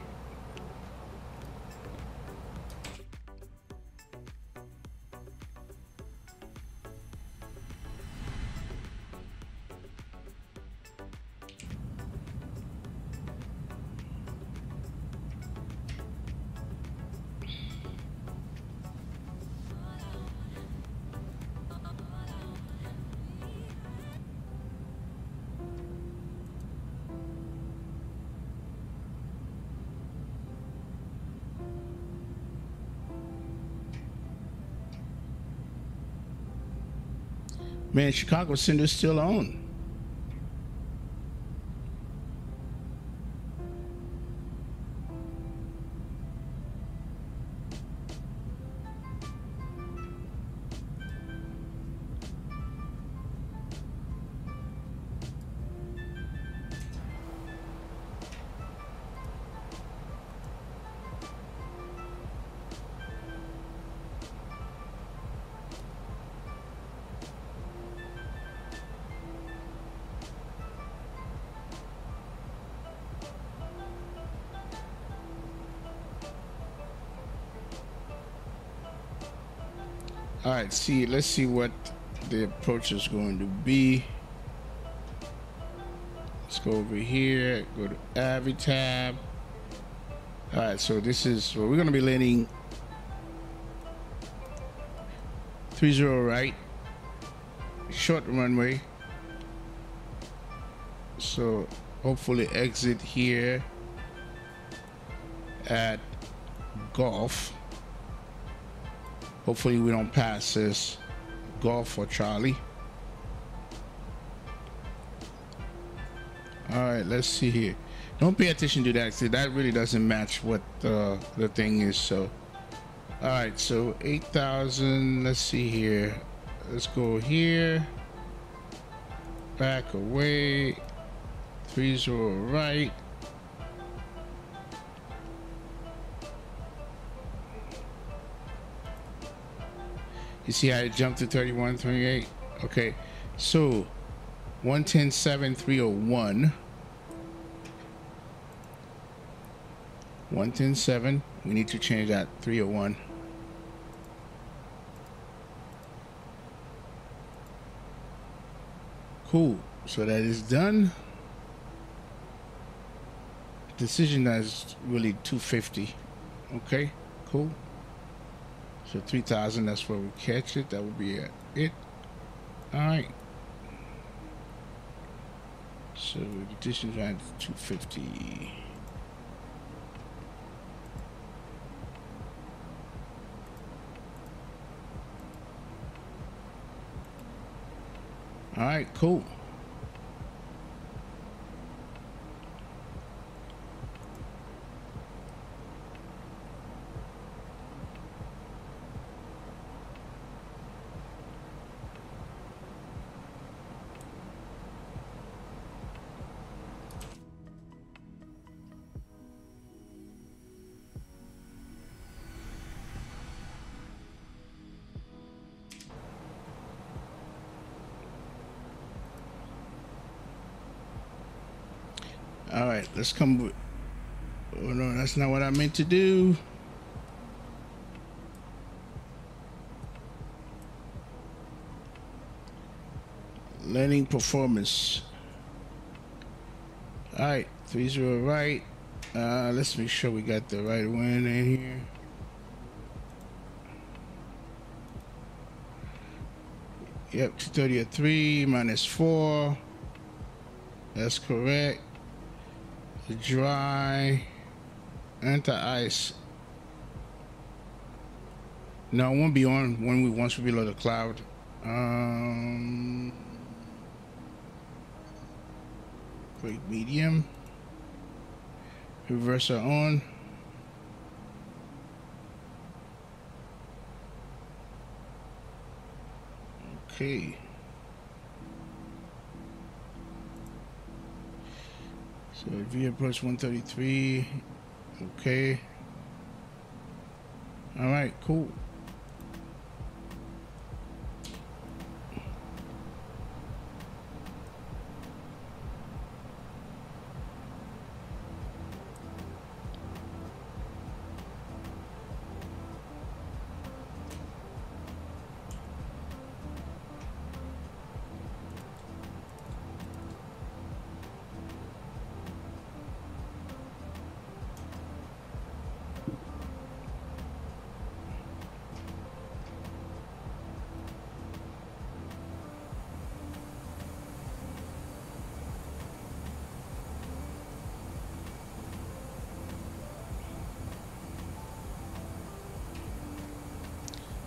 Man, Chicago Cinder's still on. See, let's see what the approach is going to be. Let's go over here, go to Avi tab. All right, so this is where well, we're going to be landing three zero right, short runway. So hopefully exit here at Golf. Hopefully we don't pass this Golf or Charlie. All right, let's see here. Don't pay attention to that. That really doesn't match what uh, the thing is. So, all right, so eight thousand. Let's see here. Let's go here. Back away. Three zero right. You see how it jumped to thirty-one twenty-eight? Okay, so one ten seven three oh one. one ten seven. We need to change that three oh one. Cool. So that is done. Decision that is really two fifty. Okay, cool. So three thousand, that's where we catch it. That will be it. All right. So decision that is two fifty. All right, cool. Let's come with, oh no, that's not what I meant to do. Landing performance. All right, three zero right. Uh, let's make sure we got the right one in here. Yep, two thirty or three minus four. That's correct. Dry anti-ice. No, it won't be on when we once we below the cloud. Um, great medium. Reverser on. Okay. So V approach one thirty-three, okay. All right, cool.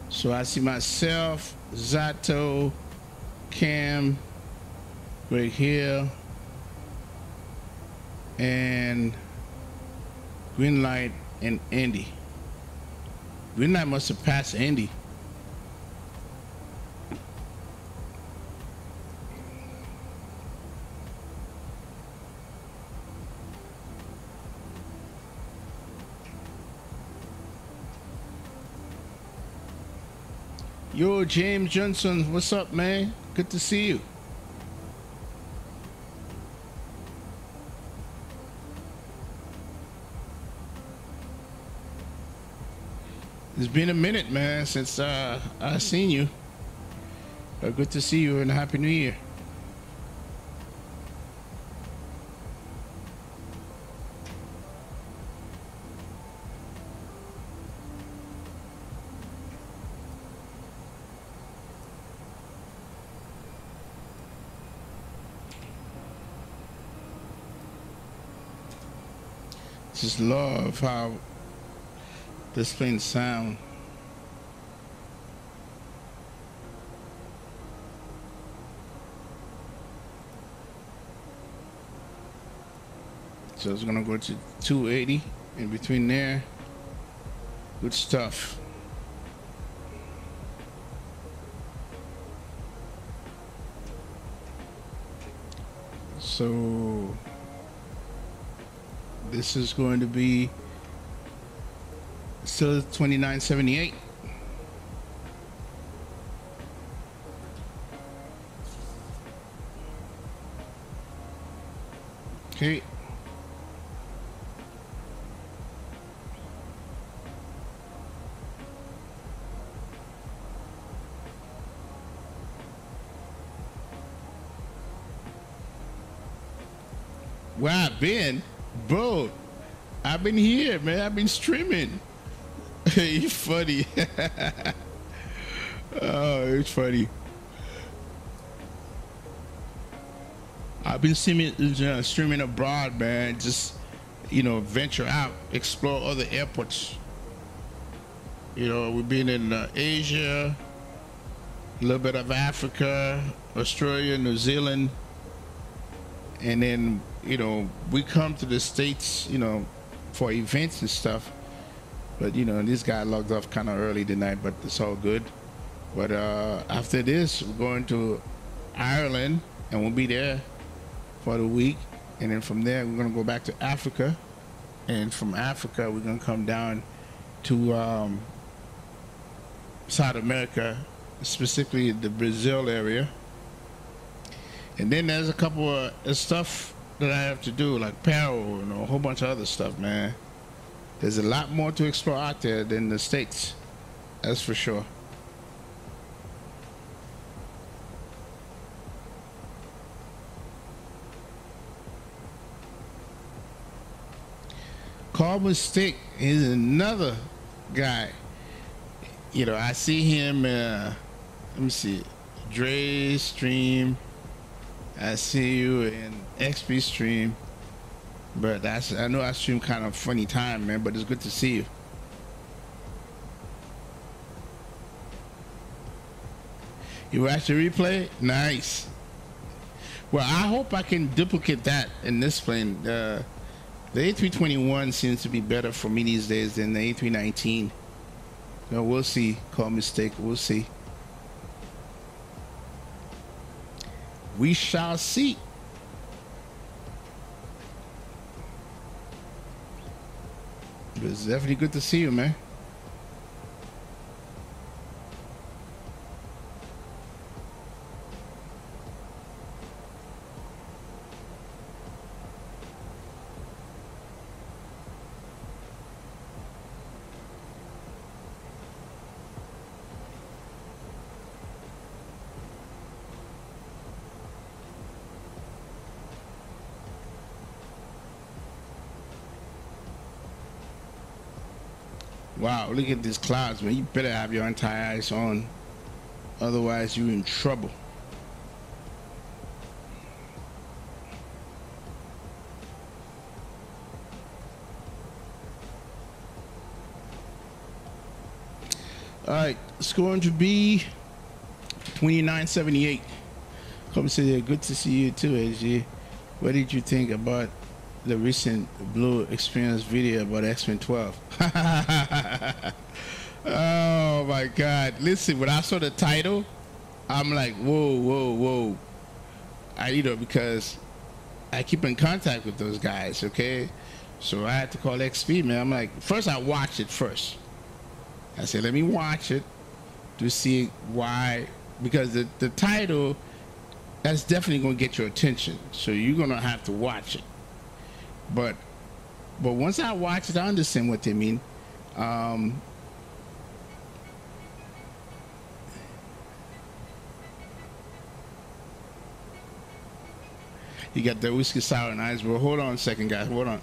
So I see myself, Zato, Cam, Greg Hill, and Greenlight and Andy. Greenlight must have passed Andy. Yo, James Johnson, what's up, man? Good to see you. It's been a minute, man, since uh, I've seen you. Uh, good to see you and Happy New Year. Just love how this plane sound. So it's gonna go to two eighty in between there. Good stuff. So this is going to be still twenty-nine seventy-eight. Okay. Where I've been, bro, I've been here, man. I've been streaming. You funny. Oh, it's funny. I've been streaming, uh, streaming abroad, man. Just, you know, venture out, explore other airports. You know, we've been in uh, Asia, a little bit of Africa, Australia, New Zealand, and then, you know, we come to the States, you know, for events and stuff, but you know, this guy logged off kind of early tonight, but it's all good. But uh, after this, we're going to Ireland, and we'll be there for the week, and then from there, we're gonna go back to Africa, and from Africa, we're gonna come down to um, South America, specifically the Brazil area, and then there's a couple of uh, stuff that I have to do, like Peru and a whole bunch of other stuff, man. There's a lot more to explore out there than the States, that's for sure. Carbon Stick is another guy. You know, I see him. Uh, let me see, Dre Stream. I see you in X P stream, but that's, I know I stream kind of funny time, man, but it's good to see you. You watch the replay? Nice. Well, I hope I can duplicate that in this plane. Uh, the A three twenty-one seems to be better for me these days than the A three nineteen. No, we'll see. Call mistake. We'll see. We shall see. It's definitely good to see you, man. Wow, look at these clouds, man. You better have your entire ice on. Otherwise, you're in trouble. All right, it's going to be twenty-nine seventy-eight. Come see you. Good to see you too, A G. What did you think about the recent Blue Experience video about X fin twelve? Oh my God. Listen, when I saw the title, I'm like, whoa, whoa, whoa. I, you know, because I keep in contact with those guys, okay? So I had to call X P, man. I'm like, first I watched it first. I said, let me watch it to see why, because the, the title, that's definitely gonna get your attention. So you're gonna have to watch it. But but once I watch it, I understand what they mean. Um, you got the whiskey sour and ice. Well, hold on a second, guys. Hold on.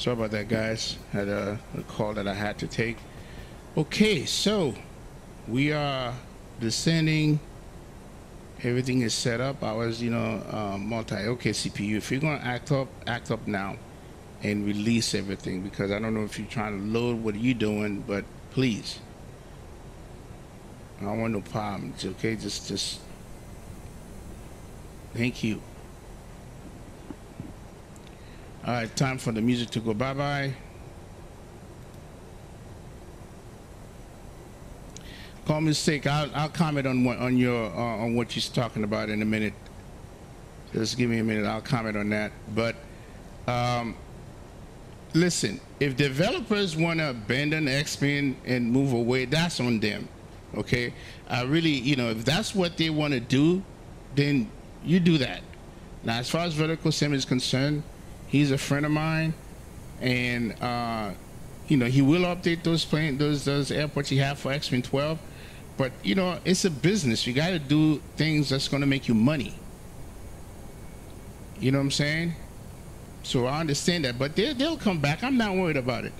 Sorry about that, guys. Had a, a call that I had to take. Okay, so we are descending. Everything is set up. I was, you know, uh, multi. Okay, C P U, if you're gonna act up, act up now and release everything, because I don't know if you're trying to load what you're doing, but please, I don't want no problems. Okay, just, just thank you. All right, time for the music to go bye-bye. Call mistake. I'll, I'll comment on what, on your uh, on what she's talking about in a minute. Just give me a minute. I'll comment on that. But um, listen, if developers want to abandon X-Plane and move away, that's on them. Okay, I really, you know, if that's what they want to do, then you do that. Now, as far as vertical sim is concerned, he's a friend of mine, and uh, you know, he will update those plane those those airports he have for X fin twelve. But, you know, it's a business. You got to do things that's going to make you money. You know what I'm saying? So I understand that. But they, they'll come back. I'm not worried about it.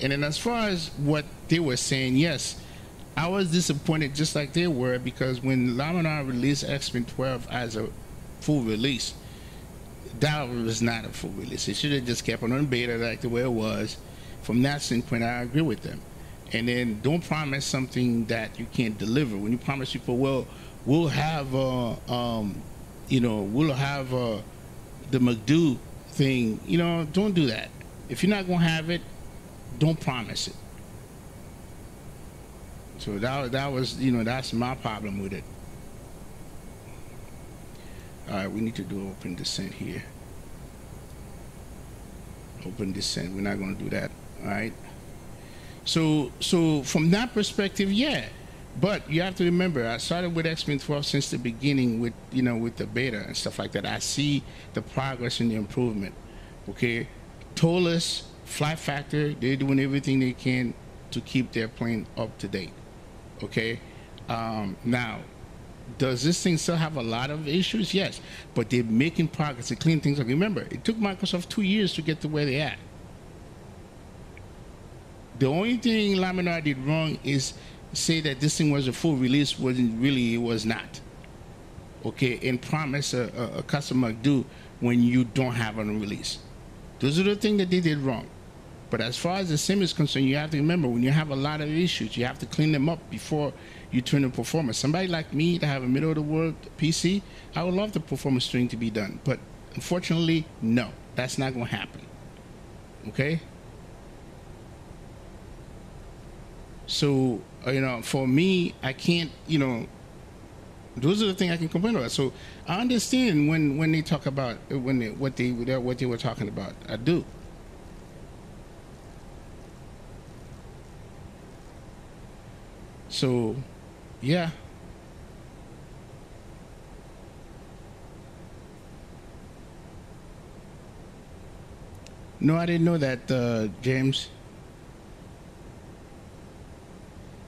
And then as far as what they were saying, yes, I was disappointed just like they were, because when Laminar released X fin twelve as a full release, that was not a full release. It should have just kept it on beta like the way it was. From that standpoint, I agree with them. And then don't promise something that you can't deliver. When you promise people, well, we'll have, uh, um, you know, we'll have uh, the McDo thing, you know, don't do that. If you're not going to have it, don't promise it. So that, that was, you know, that's my problem with it. All right, we need to do open descent here. Open descent. We're not going to do that. All right. So, so from that perspective, yeah. But you have to remember, I started with X fin twelve since the beginning, with, you know, with the beta and stuff like that. I see the progress and the improvement. Okay. Toliss, Fly Factor, they're doing everything they can to keep their plane up to date. Okay. Um, now, does this thing still have a lot of issues? Yes, but they're making progress to clean things up. Remember, it took Microsoft two years to get to where they're at. The only thing Laminar did wrong is say that this thing was a full release, wasn't really, it was not. Okay, and promise a, a, a customer do when you don't have a release. Those are the things that they did wrong. But as far as the sim is concerned, you have to remember, when you have a lot of issues, you have to clean them up before you turn the performance. Somebody like me that have a middle of the world P C, I would love the performance string to be done, but unfortunately, no, that's not going to happen. Okay. So, you know, for me, I can't, you know, those are the things I can complain about. So I understand when, when they talk about when they, what they, what they were talking about. I do. So, yeah. No, I didn't know that, uh, James.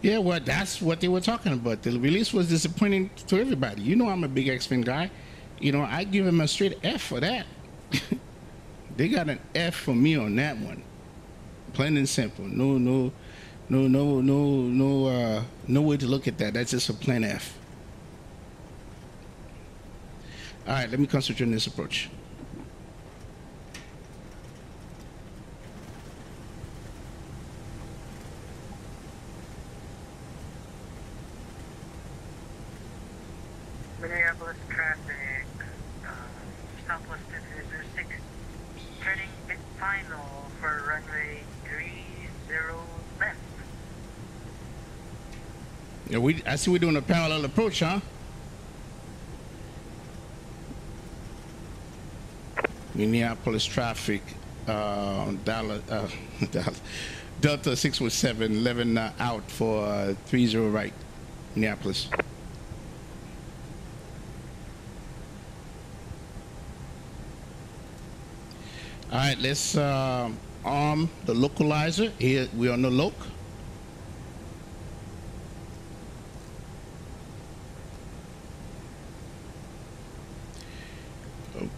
Yeah, well, that's what they were talking about. The release was disappointing to everybody. You know, I'm a big X-Plane guy. You know, I give him a straight F for that. They got an F for me on that one. Plain and simple. No, no. No, no, no, no, uh, no way to look at that. That's just a plain F. All right, let me concentrate on this approach. Minneapolis traffic, uh, Southwest District, turning mid final for runway three zero. Yeah, we, I see we're doing a parallel approach, huh? Minneapolis traffic, uh, Dallas, uh, Dallas, Delta six one seven, eleven uh, out for uh, three zero right, Minneapolis. All right, let's uh, arm the localizer. Here we're on the loc.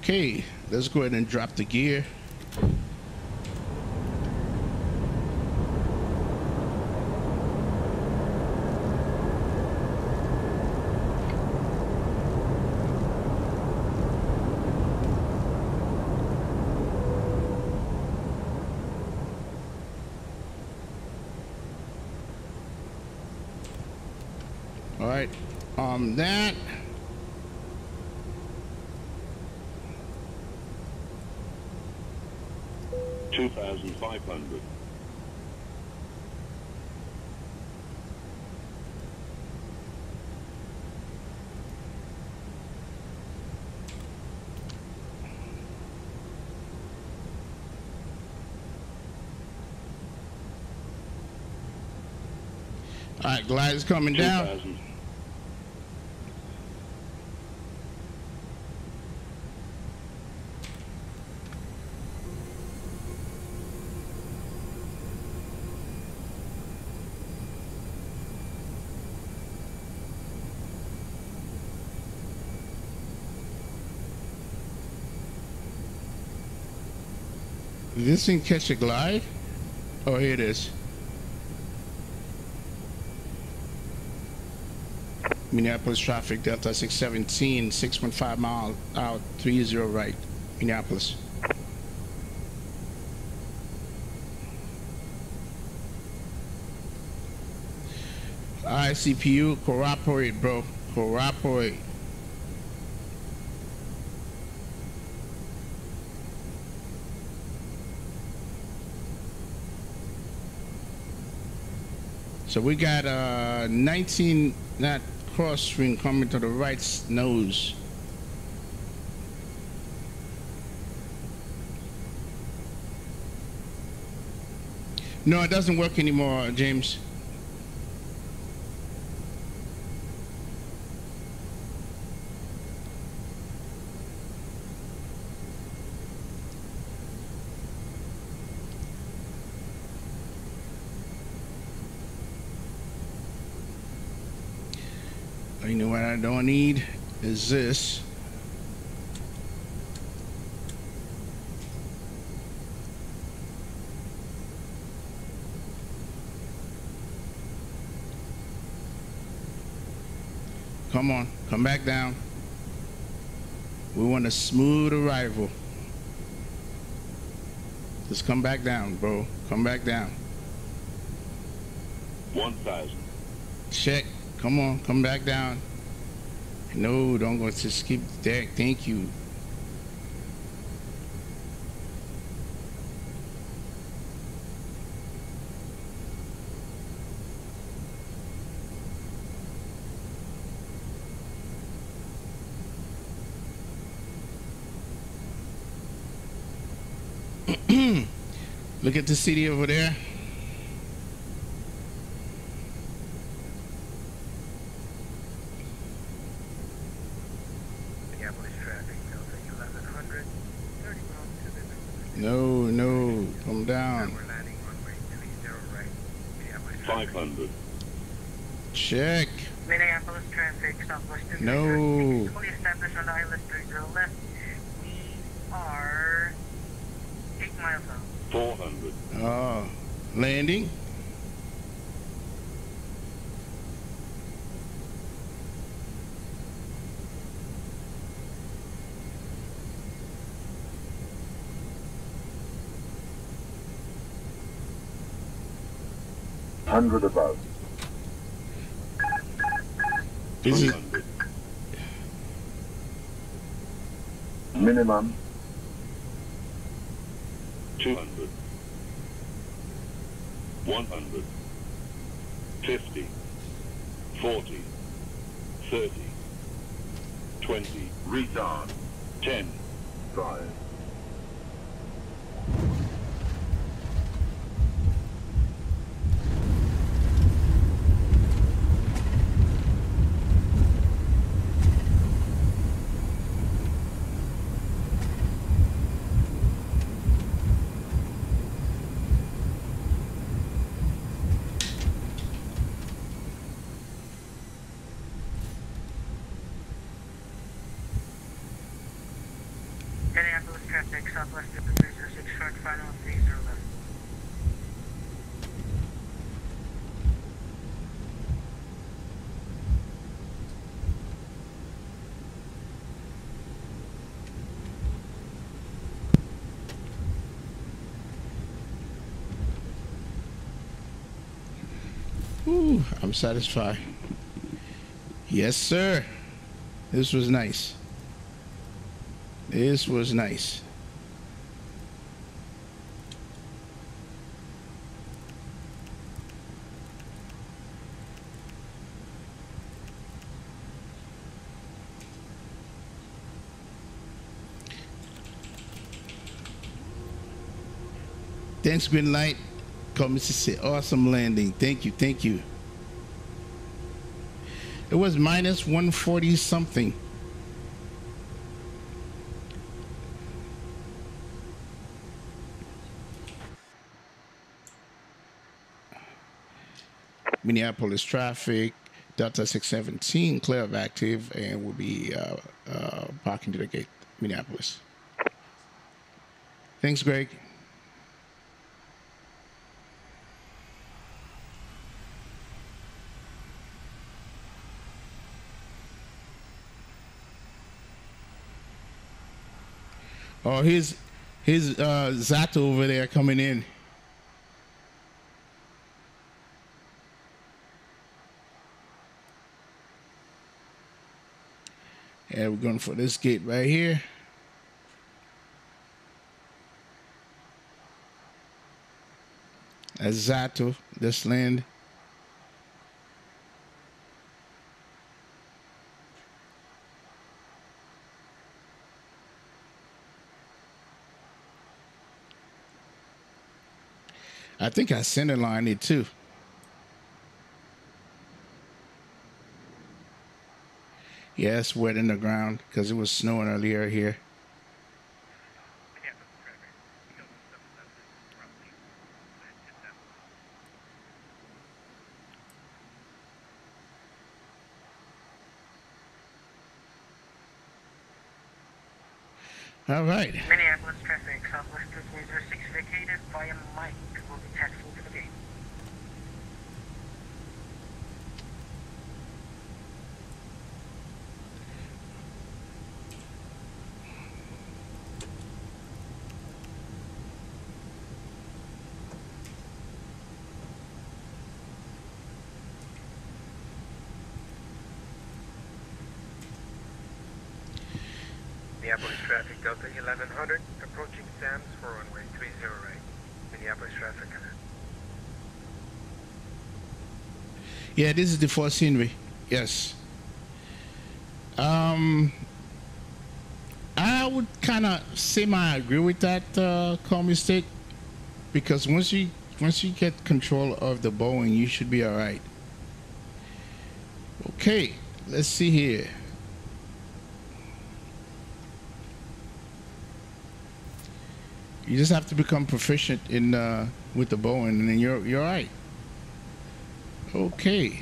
Okay, let's go ahead and drop the gear. right, on that. two thousand five hundred. All right, glide is coming down. Did this thing catch a glide? Oh, here it is. Minneapolis traffic, Delta six seventeen, six point five mile out, three zero right, Minneapolis. I C P U, corroborate, bro, corroborate. So we got uh, nineteen, not cross stream coming to the right nose. No, it doesn't work anymore, James. You know what I don't need is this. Come on, come back down. We want a smooth arrival. Just come back down, bro. Come back down. one thousand. Check. Come on, come back down. No, don't go to skip the deck. Thank you. Look at the city over there. No, no, come down. five hundred. Check. Minneapolis traffic, Southwestern. No. We established on the island to the left. We are eight miles out. four hundred. Oh, landing. one hundred above. Is it? Minimum. two hundred. one hundred. fifty. forty. thirty. twenty. Retard. ten. five. I'm satisfied. Yes, sir. This was nice. This was nice. Thanks, Greenlight. Comments to say awesome landing. Thank you, thank you. It was minus one forty something. Minneapolis traffic, Delta six seventeen, clear of active, and we'll be uh, uh, parking to the gate, Minneapolis. Thanks, Greg. Oh, here's, here's uh, Zato over there coming in. And we're going for this gate right here. That's Zato, this land. I think I center lined it too. Yeah, it's wet in the ground because it was snowing earlier here. All right. Minneapolis traffic, Southwest two twenty-six vacated via Mike. We'll be taxiing to the gate. Minneapolis traffic, Delta eleven hundred, approaching Sam's for runway three zero right. Minneapolis traffic. Yeah, this is the fourth scenery. Yes. Um, I would kind of semi-agree with that uh, call mistake, because once you once you get control of the Boeing, you should be all right. Okay, let's see here. You just have to become proficient in uh, with the Boeing, and then you're you're all right. Okay.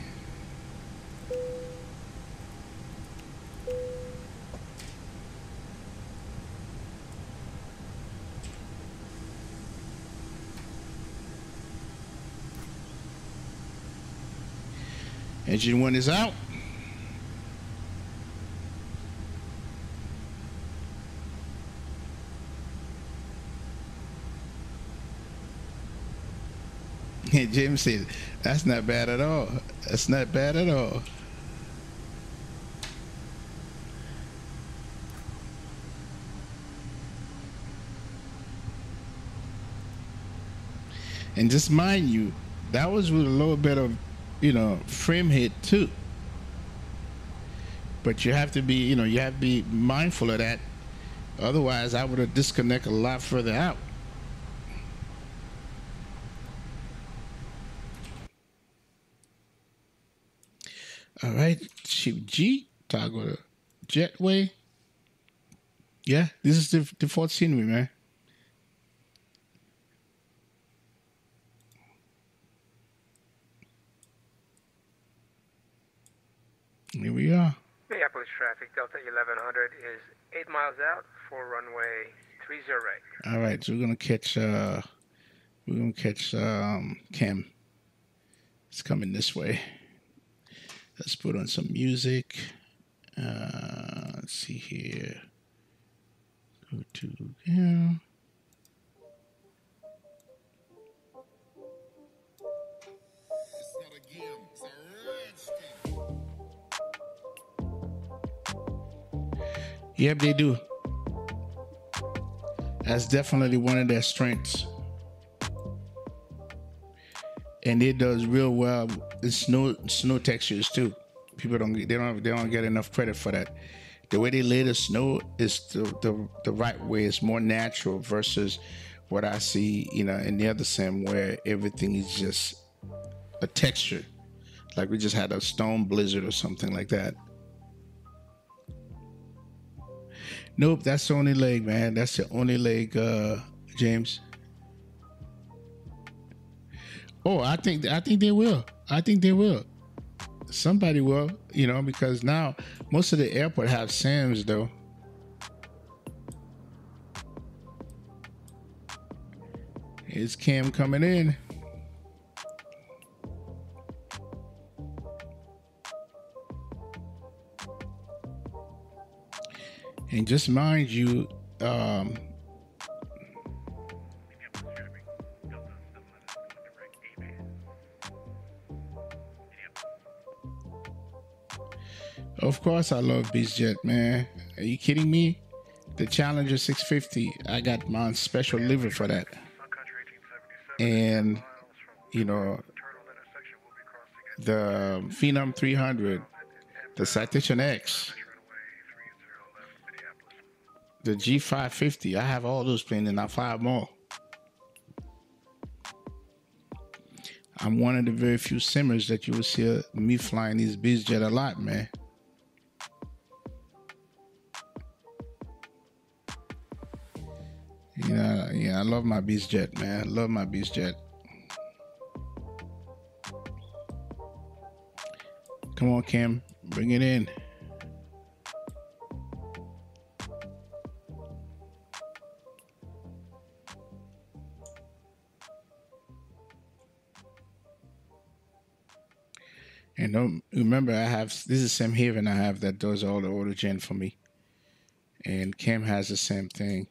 Engine one is out. James said, that's not bad at all. That's not bad at all. And just mind you, that was with a little bit of, you know, frame hit too. But you have to be, you know, you have to be mindful of that. Otherwise, I would have disconnected a lot further out. All right, Ship G, toggle to jetway. Yeah, this is the, the fourth scenery, man. Here we are. Minneapolis traffic, Delta eleven hundred is eight miles out for runway three zero right. All right, so we're gonna catch. Uh, we're gonna catch um, Cam. It's coming this way. Let's put on some music. Uh, let's see here. Go to here. Yep, they do. That's definitely one of their strengths. And it does real well. It's snow snow textures too. People don't they don't they don't get enough credit for that. The way they lay the snow is the the, the right way. It's more natural versus what I see, you know, in the other sim where everything is just a texture. Like we just had a storm blizzard or something like that. Nope, that's the only leg, man. That's the only leg, uh, James. Oh, I think I think they will. I think they will. Somebody will, you know, because now most of the airport have SAMs though. Here's Cam coming in. And just mind you, um, of course I love Beast Jet, man. Are you kidding me? The Challenger six fifty, I got my special liver for that. And, you know, the Phenom three hundred, the Citation X, the G five fifty. I have all those planes and I fly them all. I'm one of the very few simmers that you will see me flying these Beast Jet a lot, man. You know, yeah, I love my Beast Jet, man. I love my Beast Jet. Come on, Cam. Bring it in. And don't remember, I have this is Sam Haven. I have that does all the auto gen for me, and Cam has the same thing.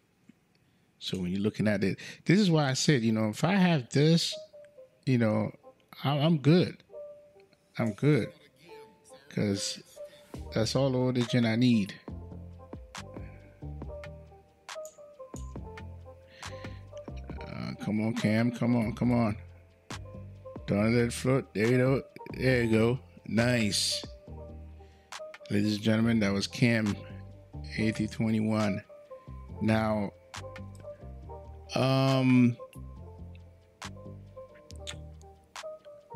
So when you're looking at it, this is why I said, you know, if I have this, you know, I'm good. I'm good because that's all the auto gen I need. Uh, come on, Cam. Come on. Come on. Don't let it float. There you go. There you go. Nice. Ladies and gentlemen, that was Cam eighty twenty-one. Now, um,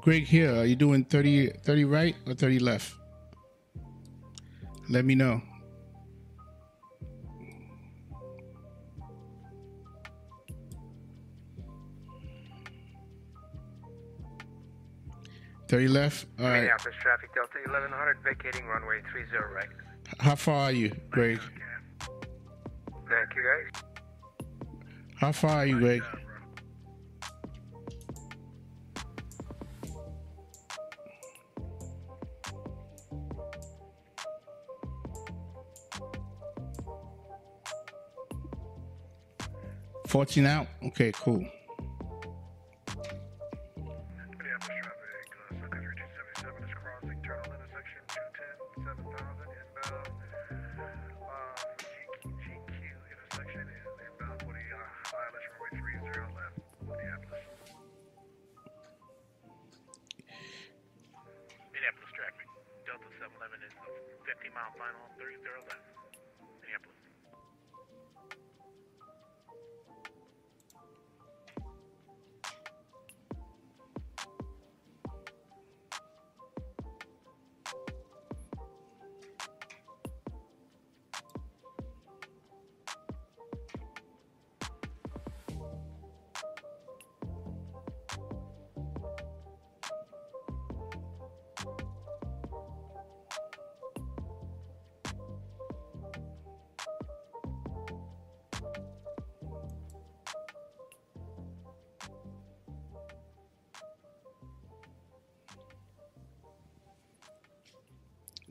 Greg Hill, are you doing thirty, thirty right or thirty left? Let me know. thirty left. All right. Minneapolis traffic, Delta eleven hundred, vacating runway thirty right. How far are you, Greg? Thank you, guys. How far are you, Greg? fourteen out. Okay, cool.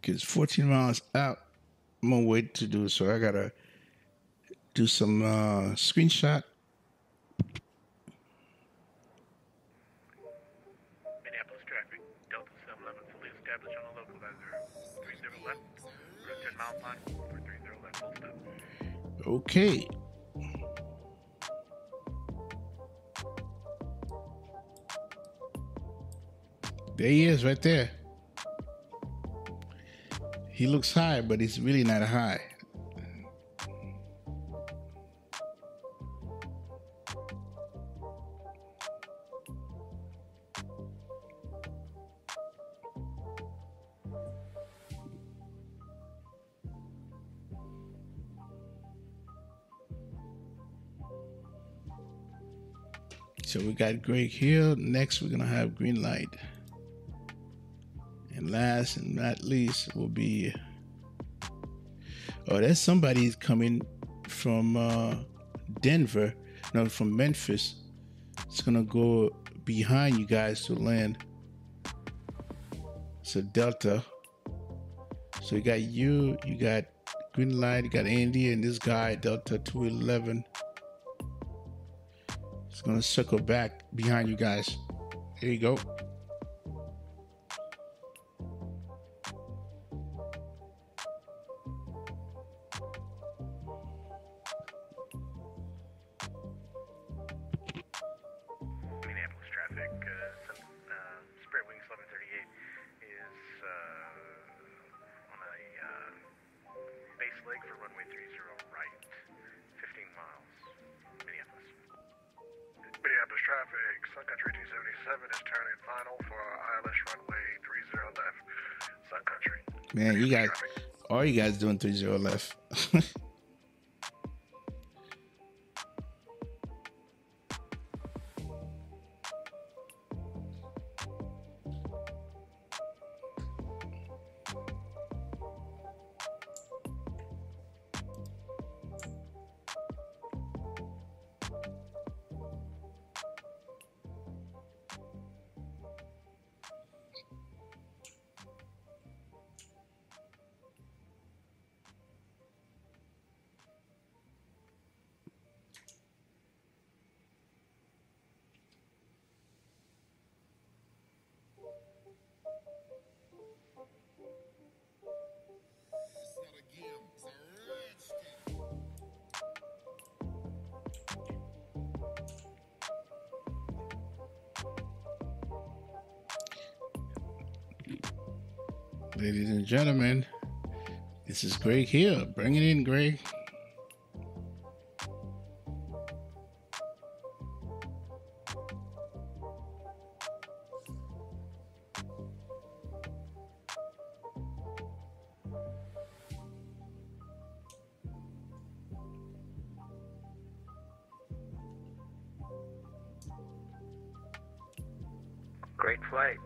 It's fourteen miles out. I'm on way to do so. I gotta do some uh, screenshot. Minneapolis traffic, Delta seven eleven fully established on a local as thirty left, ten mile line for thirty left. Okay. There he is right there. He looks high, but he's really not high. So we got Greg Hill. Next, we're gonna have Greenlight. And last and not least will be, oh, there's somebody coming from uh, Denver, no, from Memphis. It's gonna go behind you guys to land. So Delta. So you got you, you got Greenlight, you got Andy, and this guy Delta two eleven. It's gonna circle back behind you guys. There you go. Man, you guys, all you guys doing three zero left. Ladies and gentlemen, this is Greg here. Bring it in, Greg. Great flight.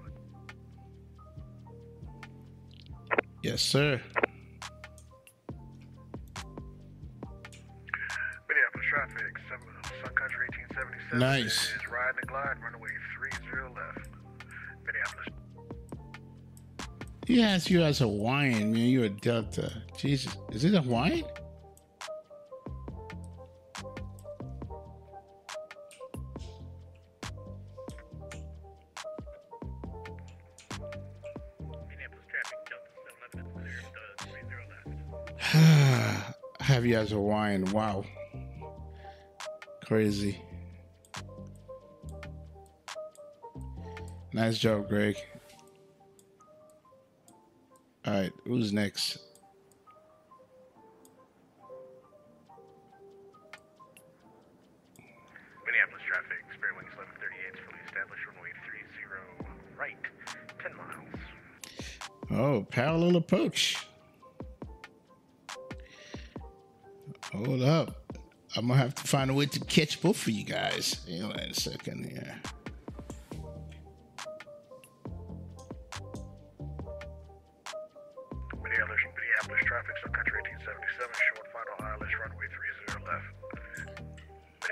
Yes, sir. Minneapolis traffic, Sun Country eighteen seventy-seven. Nice. Is ride and glide, runway three zero left. Minneapolis. He asked you as Hawaiian, man. You're a Delta. Jesus. Is it Hawaiian? Have you as Hawaiian? Wow, crazy. Nice job, Greg. All right, who's next? Minneapolis traffic, spare wings eleven thirty-eight is fully established, runway three zero right, ten miles. Oh, parallel approach. Hold up. I'm going to have to find a way to catch both of you guys. You know, in a second here. Minneapolis traffic, Sun Country eighteen seventy-seven, short final I L S runway three zero left.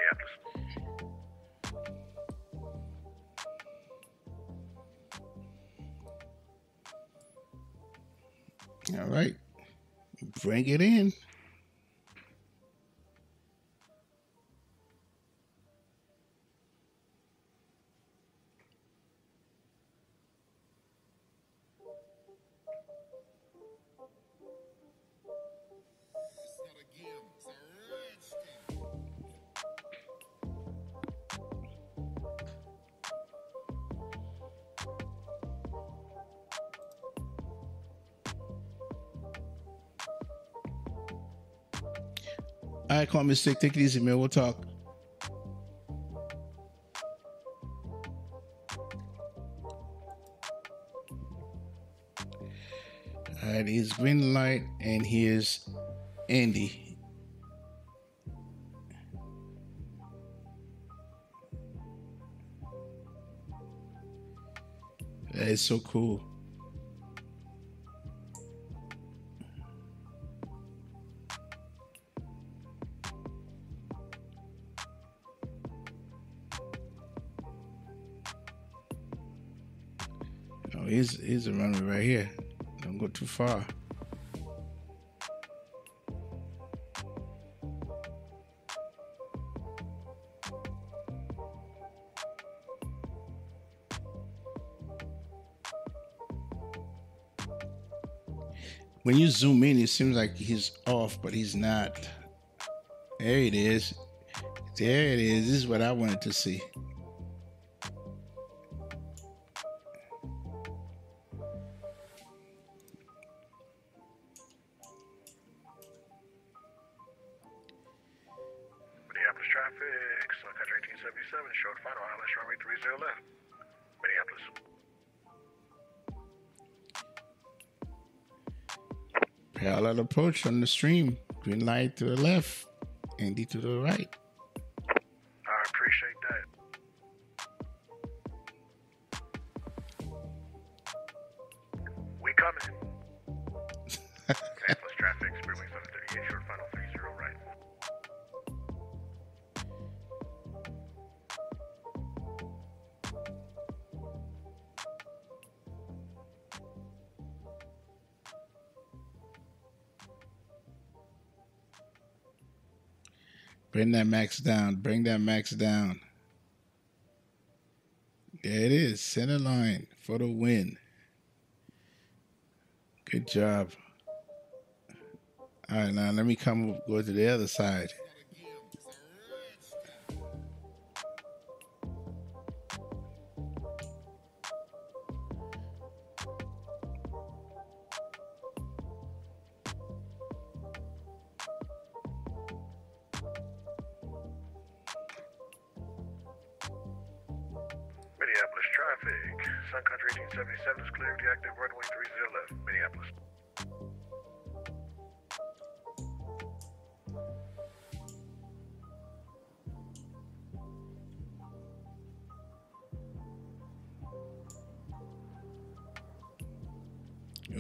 Minneapolis. All right. Bring it in. All right, Carbon Stick, take it easy, man. We'll talk. All right, here's Greenlight, and here's Andy. That is so cool. Oh, here's, here's a runway right here. Don't go too far. When you zoom in, it seems like he's off, but he's not. There it is. There it is. This is what I wanted to see. Parallel approach on the stream. Green light to the left, Andy to the right. I appreciate that. We coming. Plus traffic, Speedway seven thirty-eight, short final three zero right. Bring that max down. Bring that max down. There it is. Center line for the win. Good job. All right, now let me come up, go to the other side.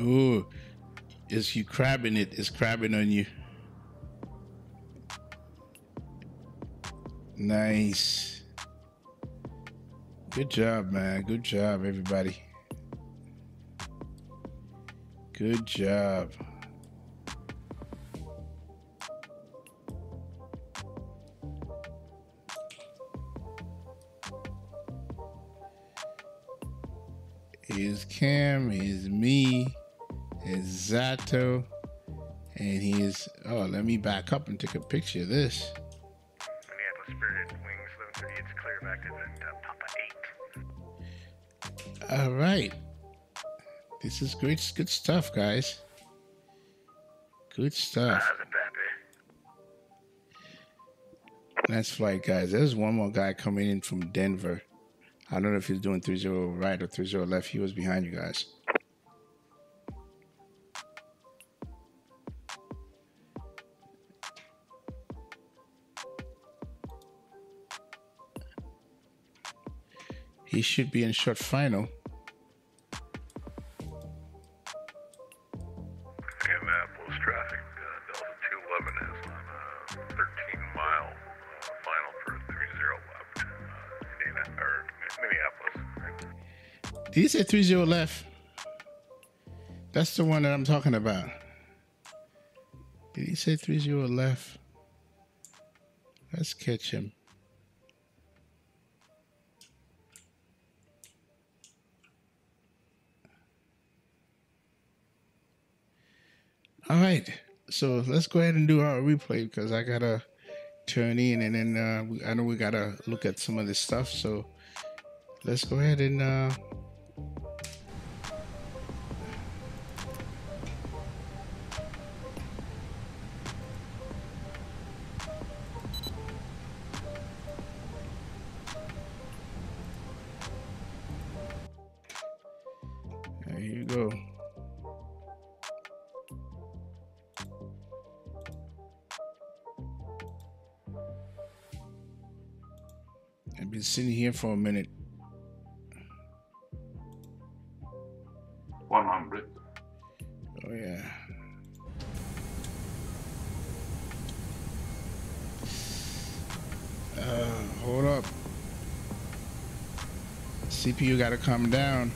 Ooh, is you crabbing it? It's crabbing on you. Nice. Good job, man. Good job, everybody. Good job. Here's Cam. Here's me. Is Zato, and he is. Oh, let me back up and take a picture of this. Spirit, wings, it's clear back to the Papa eight. All right, this is great, good stuff, guys. Good stuff. Nice flight, guys. There's one more guy coming in from Denver. I don't know if he's doing three zero right or three zero left. He was behind you guys. He should be in short final. Indianapolis traffic, uh, Delta two eleven is on a thirteen mile uh, final for three zero left. Uh, Indiana, or Minneapolis. Right? Did he say three zero left? That's the one that I'm talking about. Did he say three zero left? Let's catch him. All right, so let's go ahead and do our replay because I gotta turn in, and then uh, we, I know we gotta look at some of this stuff. So let's go ahead and uh, I've been sitting here for a minute. one hundred. Oh yeah. Uh, hold up. C P U gotta come down.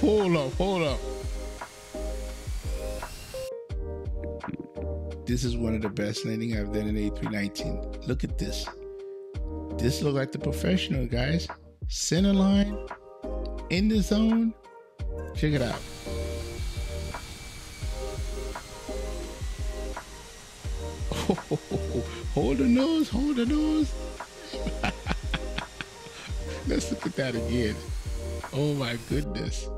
Hold up, hold up. This is one of the best landing I've done in A three nineteen. Look at this. This looks like the professional, guys. Center line, in the zone. Check it out. Hold the nose, hold the nose. Let's look at that again. Oh my goodness.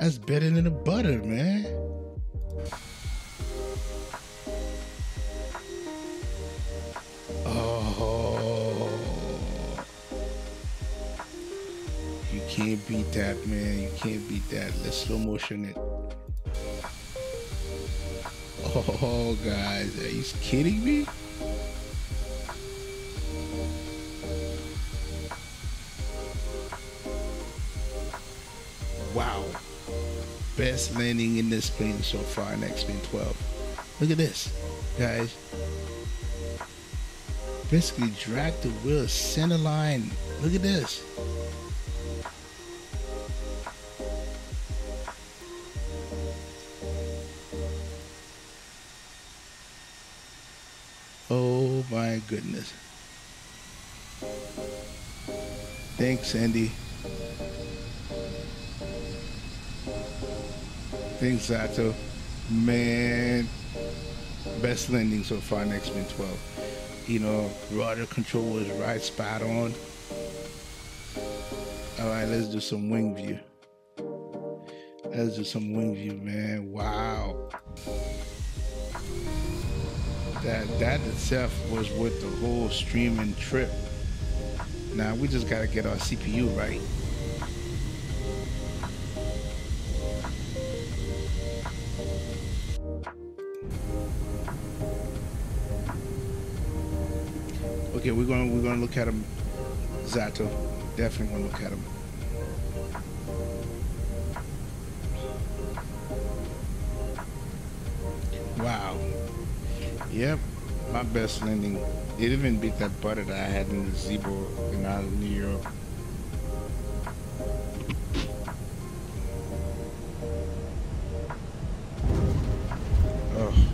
That's better than the butter, man. Oh. You can't beat that, man. You can't beat that. Let's slow motion it. Oh, guys, are you kidding me? Best landing in this plane so far in X fin twelve. Look at this, guys. Basically drag the wheel center line. Look at this. Oh my goodness. Thanks, Andy. Thanks, Zato. Man, best landing so far in X fin twelve. You know, rudder control was right spot on. All right, let's do some wing view. Let's do some wing view, man. Wow. That, that itself was worth the whole streaming trip. Now, we just gotta get our C P U right. Okay, we're gonna we're gonna look at him, Zato. Definitely gonna look at him. Wow. Yep, my best landing. It even beat that butter that I had in the Z I B O in out of New York. Oh.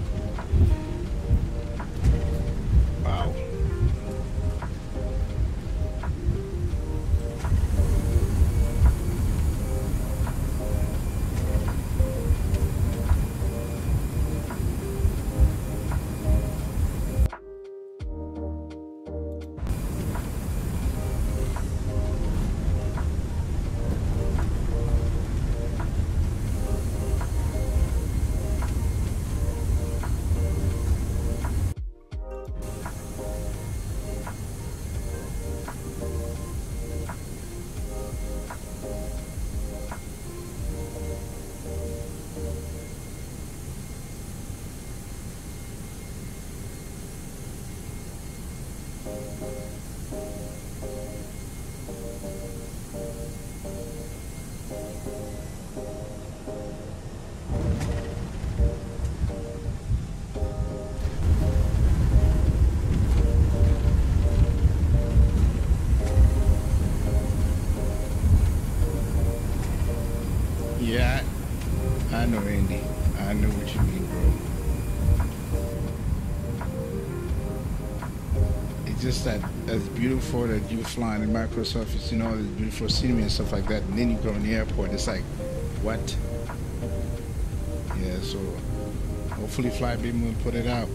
I know, Andy. I know what you mean, bro. It's just that it's beautiful that you're flying in Microsoft, you've seen all this beautiful scenery and stuff like that, and then you go in the airport, it's like, what? Yeah, so hopefully Flybeam will put it out.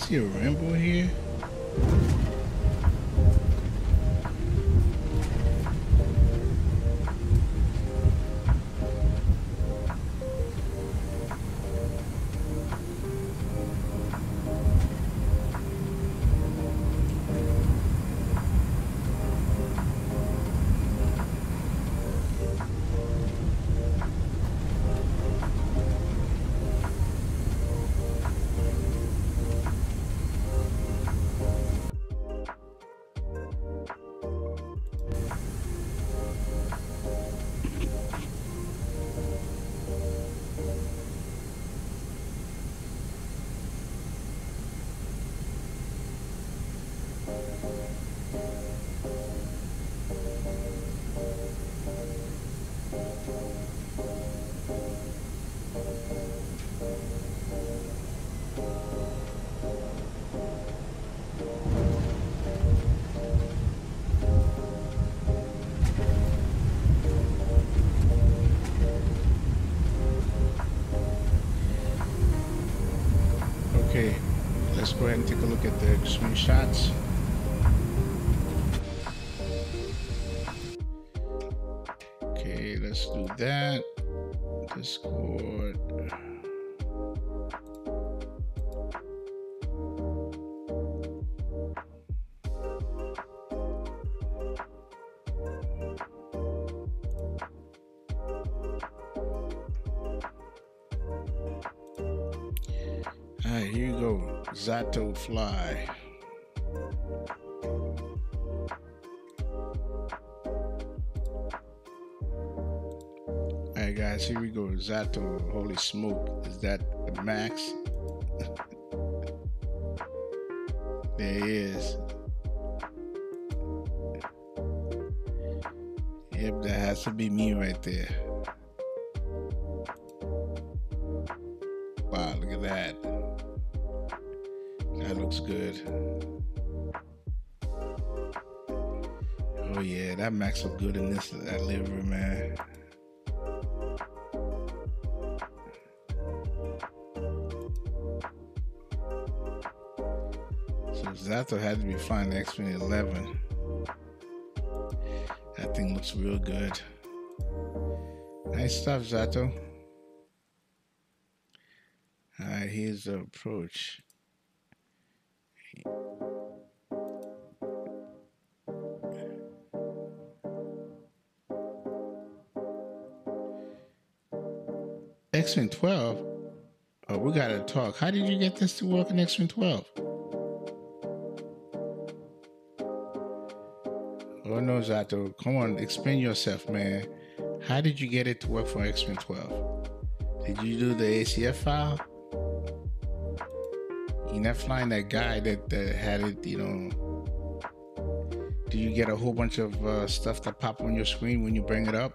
See a rainbow here. Go ahead and take a look at the screenshots. Okay, let's do that. Discord. Zato fly. All right, guys, here we go. Zato, holy smoke. Is that the Max? There he is. Yep, that has to be me right there. Wow, look at that. That looks good. Oh yeah, that Max look good in this that living room, man. So Zato had to be flying the X plane eleven. That thing looks real good. Nice stuff, Zato. All right, here's the approach. X fin twelve? Oh, we gotta talk. How did you get this to work in X fin twelve? Oh no, Zato. Come on, explain yourself, man. How did you get it to work for X fin twelve? Did you do the A C F file? You're not flying that guy that, that had it, you know. Do you get a whole bunch of uh, stuff that pop on your screen when you bring it up?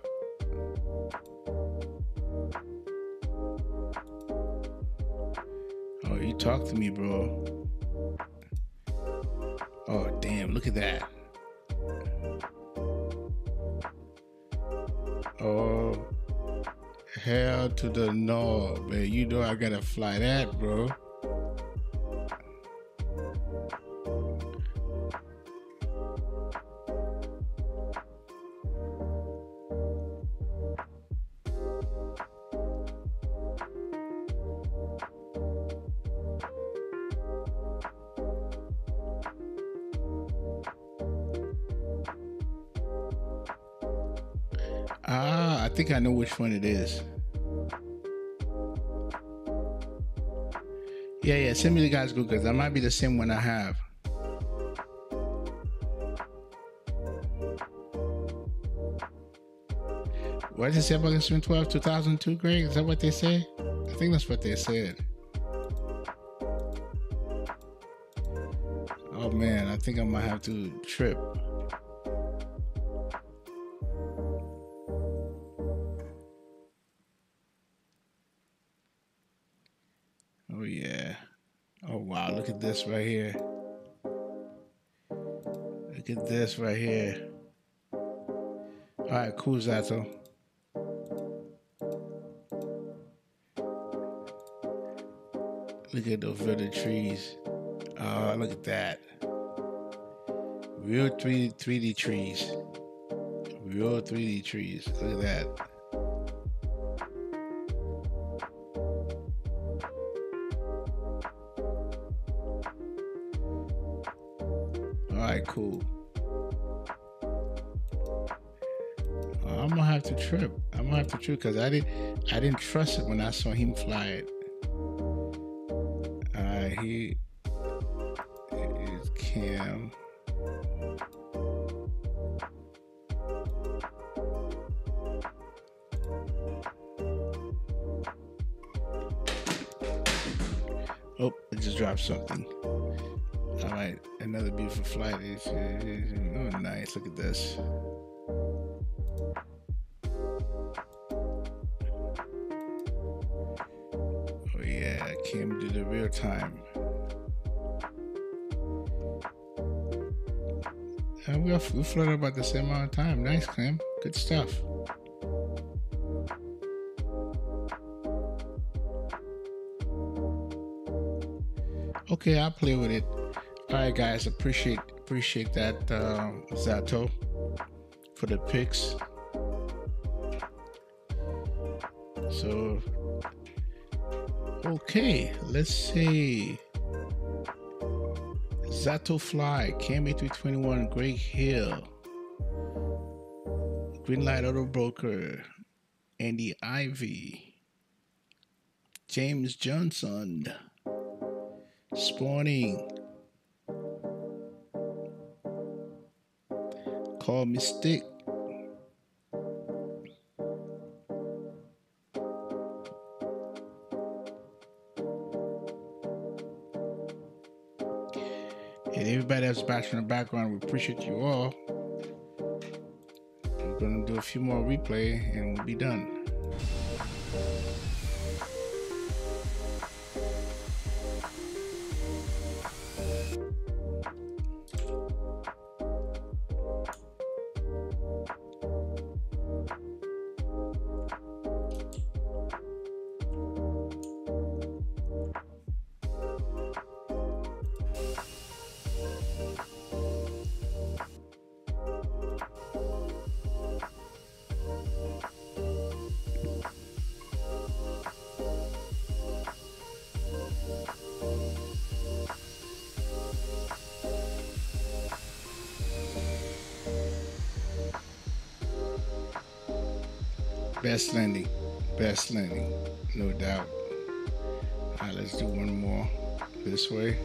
Oh, you talk to me, bro. Oh, damn, look at that. Oh, hell to the no, man. You know I gotta fly that, bro. Ah, I think I know which one it is. Yeah, yeah, send me the guy's Google, that might be the same one I have. What did it say about X FIN twelve two thousand two, Greg? Is that what they say? I think that's what they said. Oh man, I think I might have to trip. Oh yeah. Oh wow, look at this right here. Look at this right here. All right, cool, Zato. Look at those little trees. Oh, look at that. Real three D trees. Real three D trees. Look at that. All right, cool. I'm gonna have to trip. I'm gonna have to trip because I didn't. I didn't trust it when I saw him fly it. He is Cam. Oh, I just dropped something. All right, another beautiful flight. Oh, nice. Look at this. Oh, yeah. Cam did it real time. And we, we floated about the same amount of time. Nice, Cam. Good stuff. Okay, I'll play with it. All right, guys. Appreciate appreciate that, um, Zato, for the picks. So, okay, let's see. Zato Fly, K M A three twenty-one, Greg Hill, Greenlight Auto Broker, Andy Ivy, James Johnson, Spawning, Call Me Stick, everybody that's back in the background, we appreciate you all. We're gonna do a few more replay and we'll be done. Best landing, best landing, no doubt. All right, let's do one more this way.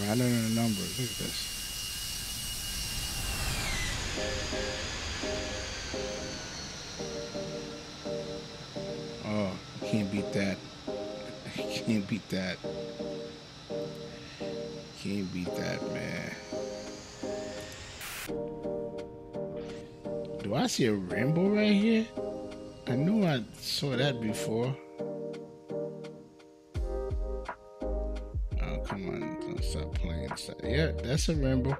I don't know the numbers. Look at this. Oh, I can't beat that. I can't beat that. Can't beat that, man. Do I see a rainbow right here? I knew I saw that before. Yeah, that's a rainbow.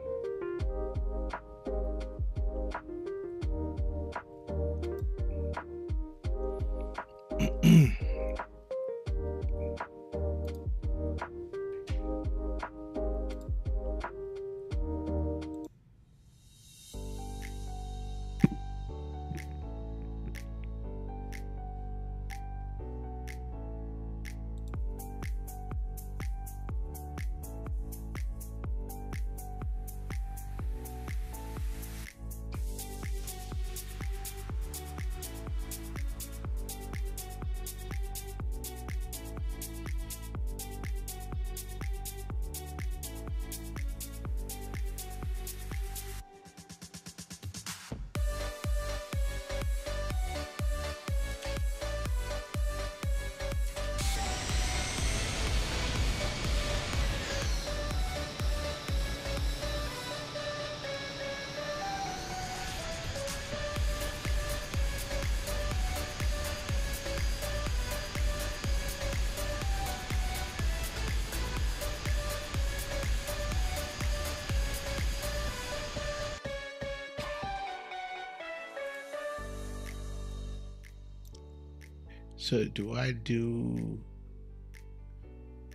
So do I do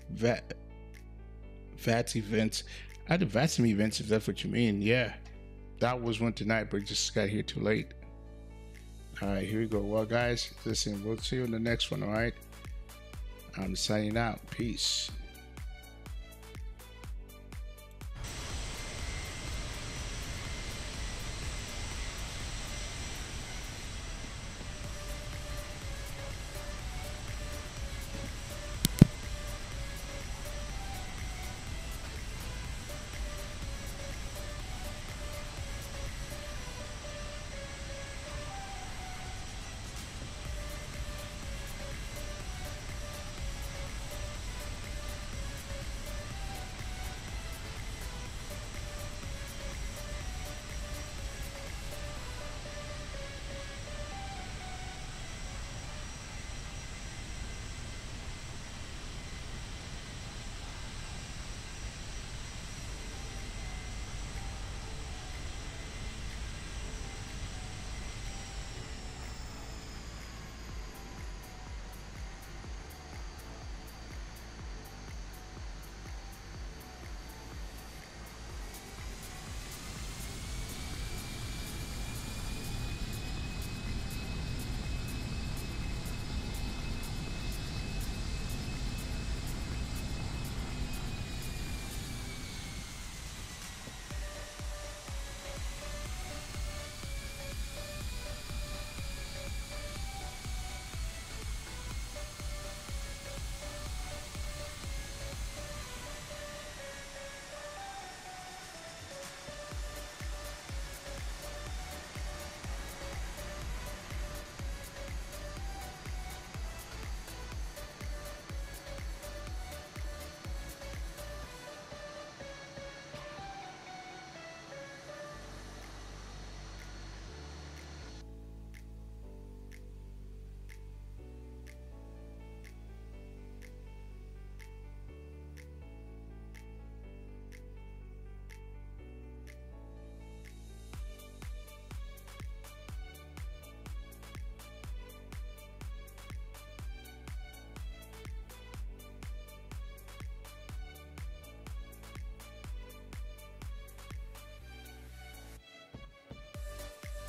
vat VATS events? I do VATSIM events, if that's what you mean. Yeah, that was one tonight, but just got here too late. All right, here we go. Well, guys, listen, we'll see you in the next one. All right, I'm signing out. Peace.